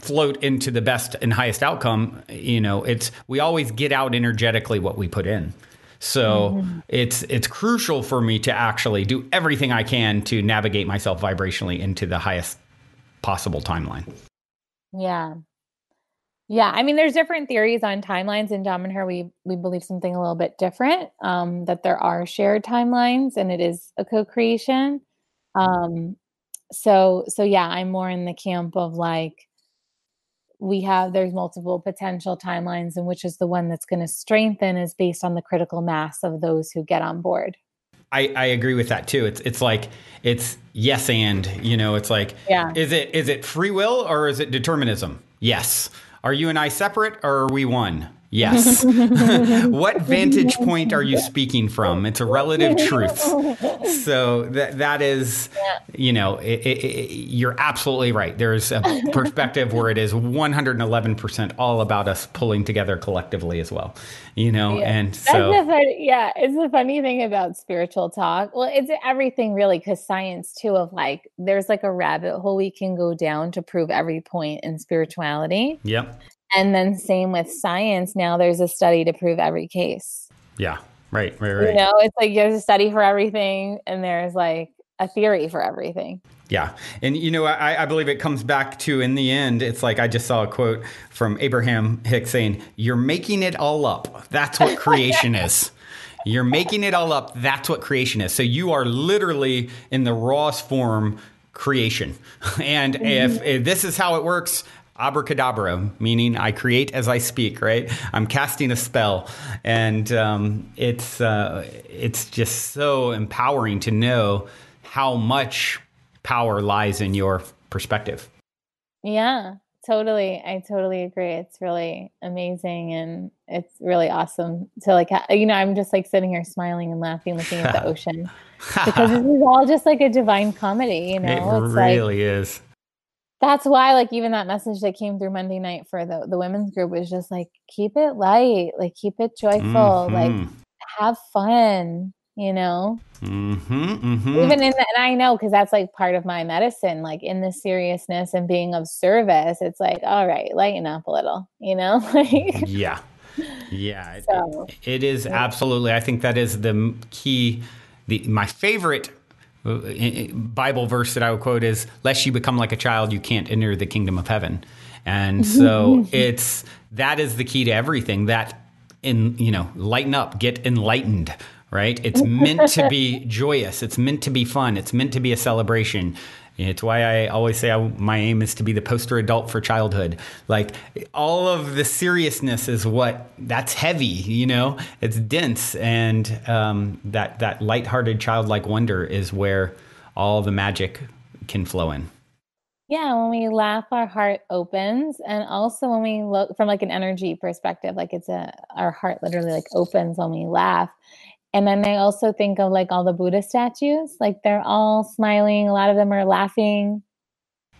float into the best and highest outcome, you know, we always get out energetically what we put in. So it's crucial for me to actually do everything I can to navigate myself vibrationally into the highest possible timeline. Yeah. Yeah, I mean, there's different theories on timelines. In Damanhur, we believe something a little bit different, that there are shared timelines, and it is a co-creation. So yeah, I'm more in the camp of like, there's multiple potential timelines, and which is the one that's going to strengthen is based on the critical mass of those who get on board. I agree with that too. It's like, it's yes. And, you know, it's like, yeah. Is it free will or is it determinism? Yes. Are you and I separate, or are we one? Yes. What vantage point are you speaking from? It's a relative truth. So that is, you know, you're absolutely right. There's a perspective where it is 111% all about us pulling together collectively as well, you know, and so. It's the funny thing about spiritual talk. Well, it's everything really, because science too, of like, there's like a rabbit hole we can go down to prove every point in spirituality. Yep. And then same with science. Now there's a study to prove every case. Yeah, right. You know, it's like there's a study for everything, and there's like a theory for everything. Yeah. And, you know, I believe it comes back to, in the end, it's like I just saw a quote from Abraham Hicks saying, "You're making it all up. That's what creation is." You're making it all up. That's what creation is. So you are literally in the rawest form creation. And if this is how it works, abracadabra, meaning I create as I speak, right? I'm casting a spell. And it's just so empowering to know how much power lies in your perspective. Yeah, totally. I totally agree. It's really amazing. And it's really awesome to I'm just like sitting here smiling and laughing, looking at the ocean, because this is all just like a divine comedy, you know? It really is. That's why, like, even that message that came through Monday night for the women's group was just like, keep it light, like, keep it joyful, like, have fun, you know? Even in that, and I know, because that's like part of my medicine, like in the seriousness and being of service, it's like, all right, lighten up a little, you know? Yeah. So, it is absolutely. I think that is the key. My favorite Bible verse that I would quote is, lest you become like a child, you can't enter the kingdom of heaven. And so that is the key to everything, that lighten up, get enlightened, right? It's meant to be joyous. It's meant to be fun. It's meant to be a celebration. It's why I always say my aim is to be the poster adult for childhood. Like, all of the seriousness is that's heavy, you know, it's dense. And that lighthearted childlike wonder is where all the magic can flow in. Yeah. When we laugh, our heart opens. And also when we look from like an energy perspective, like our heart literally like opens when we laugh. And then I also think of like all the Buddha statues, like they're all smiling. A lot of them are laughing,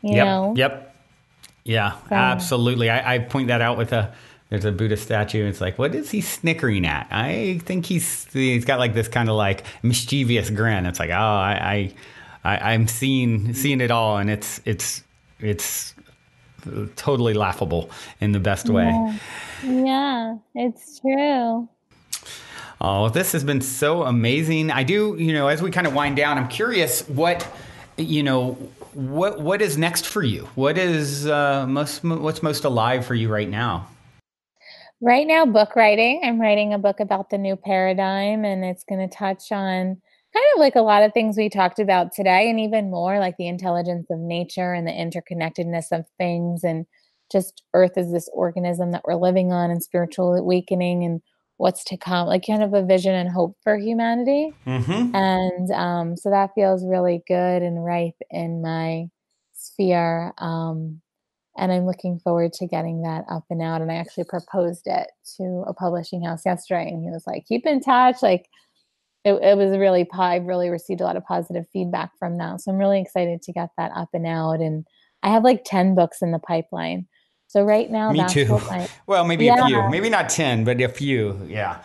you know? Yep. Yeah, so. Absolutely. I point that out with there's a Buddha statue. It's like, what is he snickering at? I think he's got like this kind of like mischievous grin. It's like, oh, I'm seeing it all. And it's totally laughable in the best way. Yeah, it's true. Oh, this has been so amazing. I do, as we kind of wind down, I'm curious what is next for you? What is what's most alive for you right now? Right now, book writing. I'm writing a book about the new paradigm, and it's going to touch on kind of like a lot of things we talked about today, and even more, like the intelligence of nature and the interconnectedness of things, and just Earth as this organism that we're living on, and spiritual awakening, and what's to come, like kind of a vision and hope for humanity. And so that feels really good and ripe in my sphere. And I'm looking forward to getting that up and out. And I actually proposed it to a publishing house yesterday, and he was like, keep in touch. Like it was really, I've really received a lot of positive feedback from that. So I'm really excited to get that up and out. And I have like 10 books in the pipeline. So right now, me that's too. What my, well, maybe yeah. a few, maybe not 10, but a few. Yeah.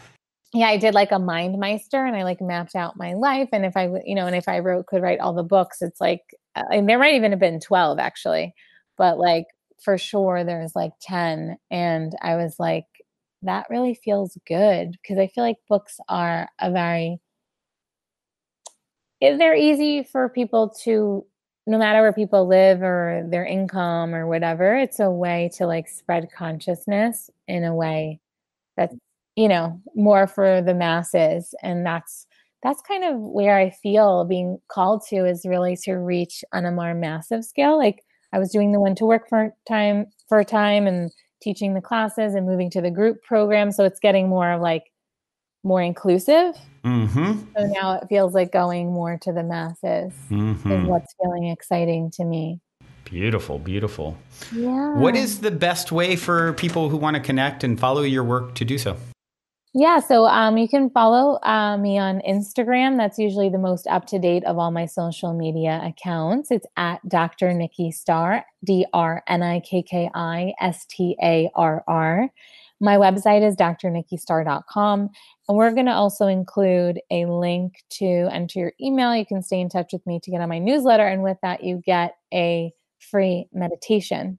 Yeah. I did like a mind meister, and I like mapped out my life. And if I, and if I could write all the books, it's like, and there might even have been 12 actually, but like for sure there's like 10. And I was like, that really feels good. Cause I feel like books are they're easy for people to, no matter where people live or their income or whatever, it's a way to like spread consciousness in a way that's, more for the masses. And that's kind of where I feel being called to, is really to reach on a more massive scale. Like I was doing the one to work for a time and teaching the classes and moving to the group program. So it's getting more like more inclusive. So now it feels like going more to the masses is what's feeling exciting to me. Beautiful, beautiful. Yeah. What is the best way for people who want to connect and follow your work to do so? Yeah. So you can follow me on Instagram. That's usually the most up-to-date of all my social media accounts. It's at Dr. Nikki Starr, DrNikkistarr. My website is drnikkistarr.com. And we're going to also include a link to enter your email. You can stay in touch with me to get on my newsletter. And with that, you get a free meditation.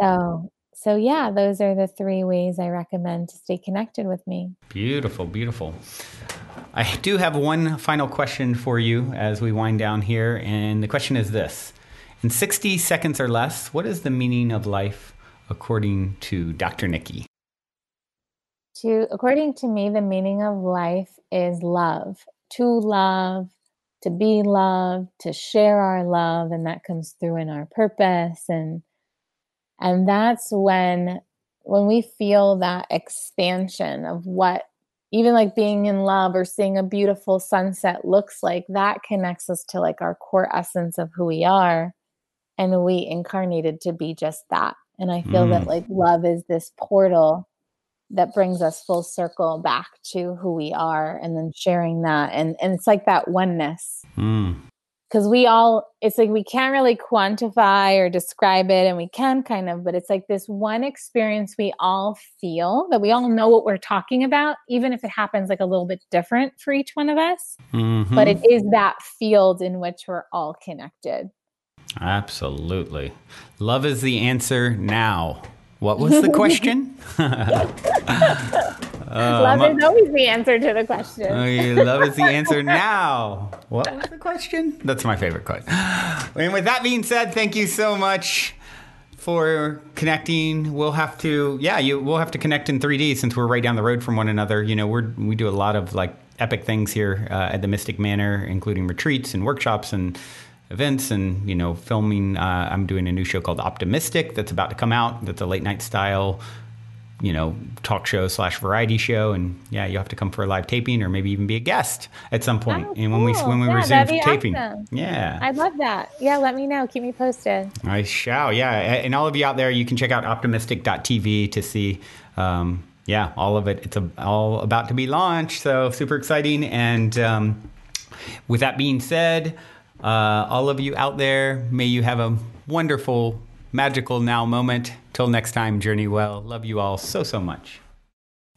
So yeah, those are the three ways I recommend to stay connected with me. Beautiful, beautiful. I do have one final question for you as we wind down here. And the question is this. In 60 seconds or less, what is the meaning of life according to Dr. Nikki? according to me, the meaning of life is love, to love, to be loved, to share our love. And that comes through in our purpose. And that's when we feel that expansion of what, even like being in love or seeing a beautiful sunset looks like, that connects us to like our core essence of who we are. And we incarnated to be just that. And I feel that like love is this portal that brings us full circle back to who we are, and then sharing that. And it's like that oneness. Because we all, it's like we can't really quantify or describe it, and we can kind of, but it's like this one experience we all feel, that we all know what we're talking about, even if it happens like a little bit different for each one of us. But it is that field in which we're all connected. Absolutely. Love is the answer now. What was the question? Love is always the answer to the question. Love is the answer now. What was the question? That's my favorite question. And with that being said, thank you so much for connecting. We'll have to, we'll have to connect in 3D, since we're right down the road from one another. You know, we do a lot of like epic things here at the Mystic Manor, including retreats and workshops and events and, you know, filming. I'm doing a new show called Optimystic that's about to come out. That's a late night style, you know, talk show / variety show. And yeah, you'll have to come for a live taping, or maybe even be a guest at some point. Oh, and when cool. when we resume taping. Awesome. Yeah. I'd love that. Yeah. Let me know. Keep me posted. I shall. Yeah. And all of you out there, you can check out optimistic.tv to see, all of it. It's all about to be launched. So super exciting. And, with that being said, all of you out there, may you have a wonderful, magical now moment. Till next time, journey well. Love you all so, so much.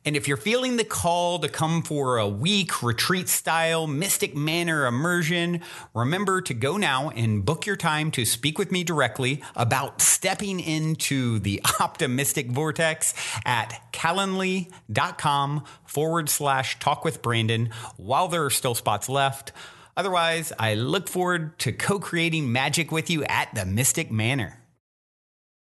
And if you're feeling the call to come for a week retreat style Mystic Manor immersion, remember to go now and book your time to speak with me directly about stepping into the optimistic vortex at calendly.com/talkwithbrandon while there are still spots left. Otherwise, I look forward to co-creating magic with you at the Mystic Manor.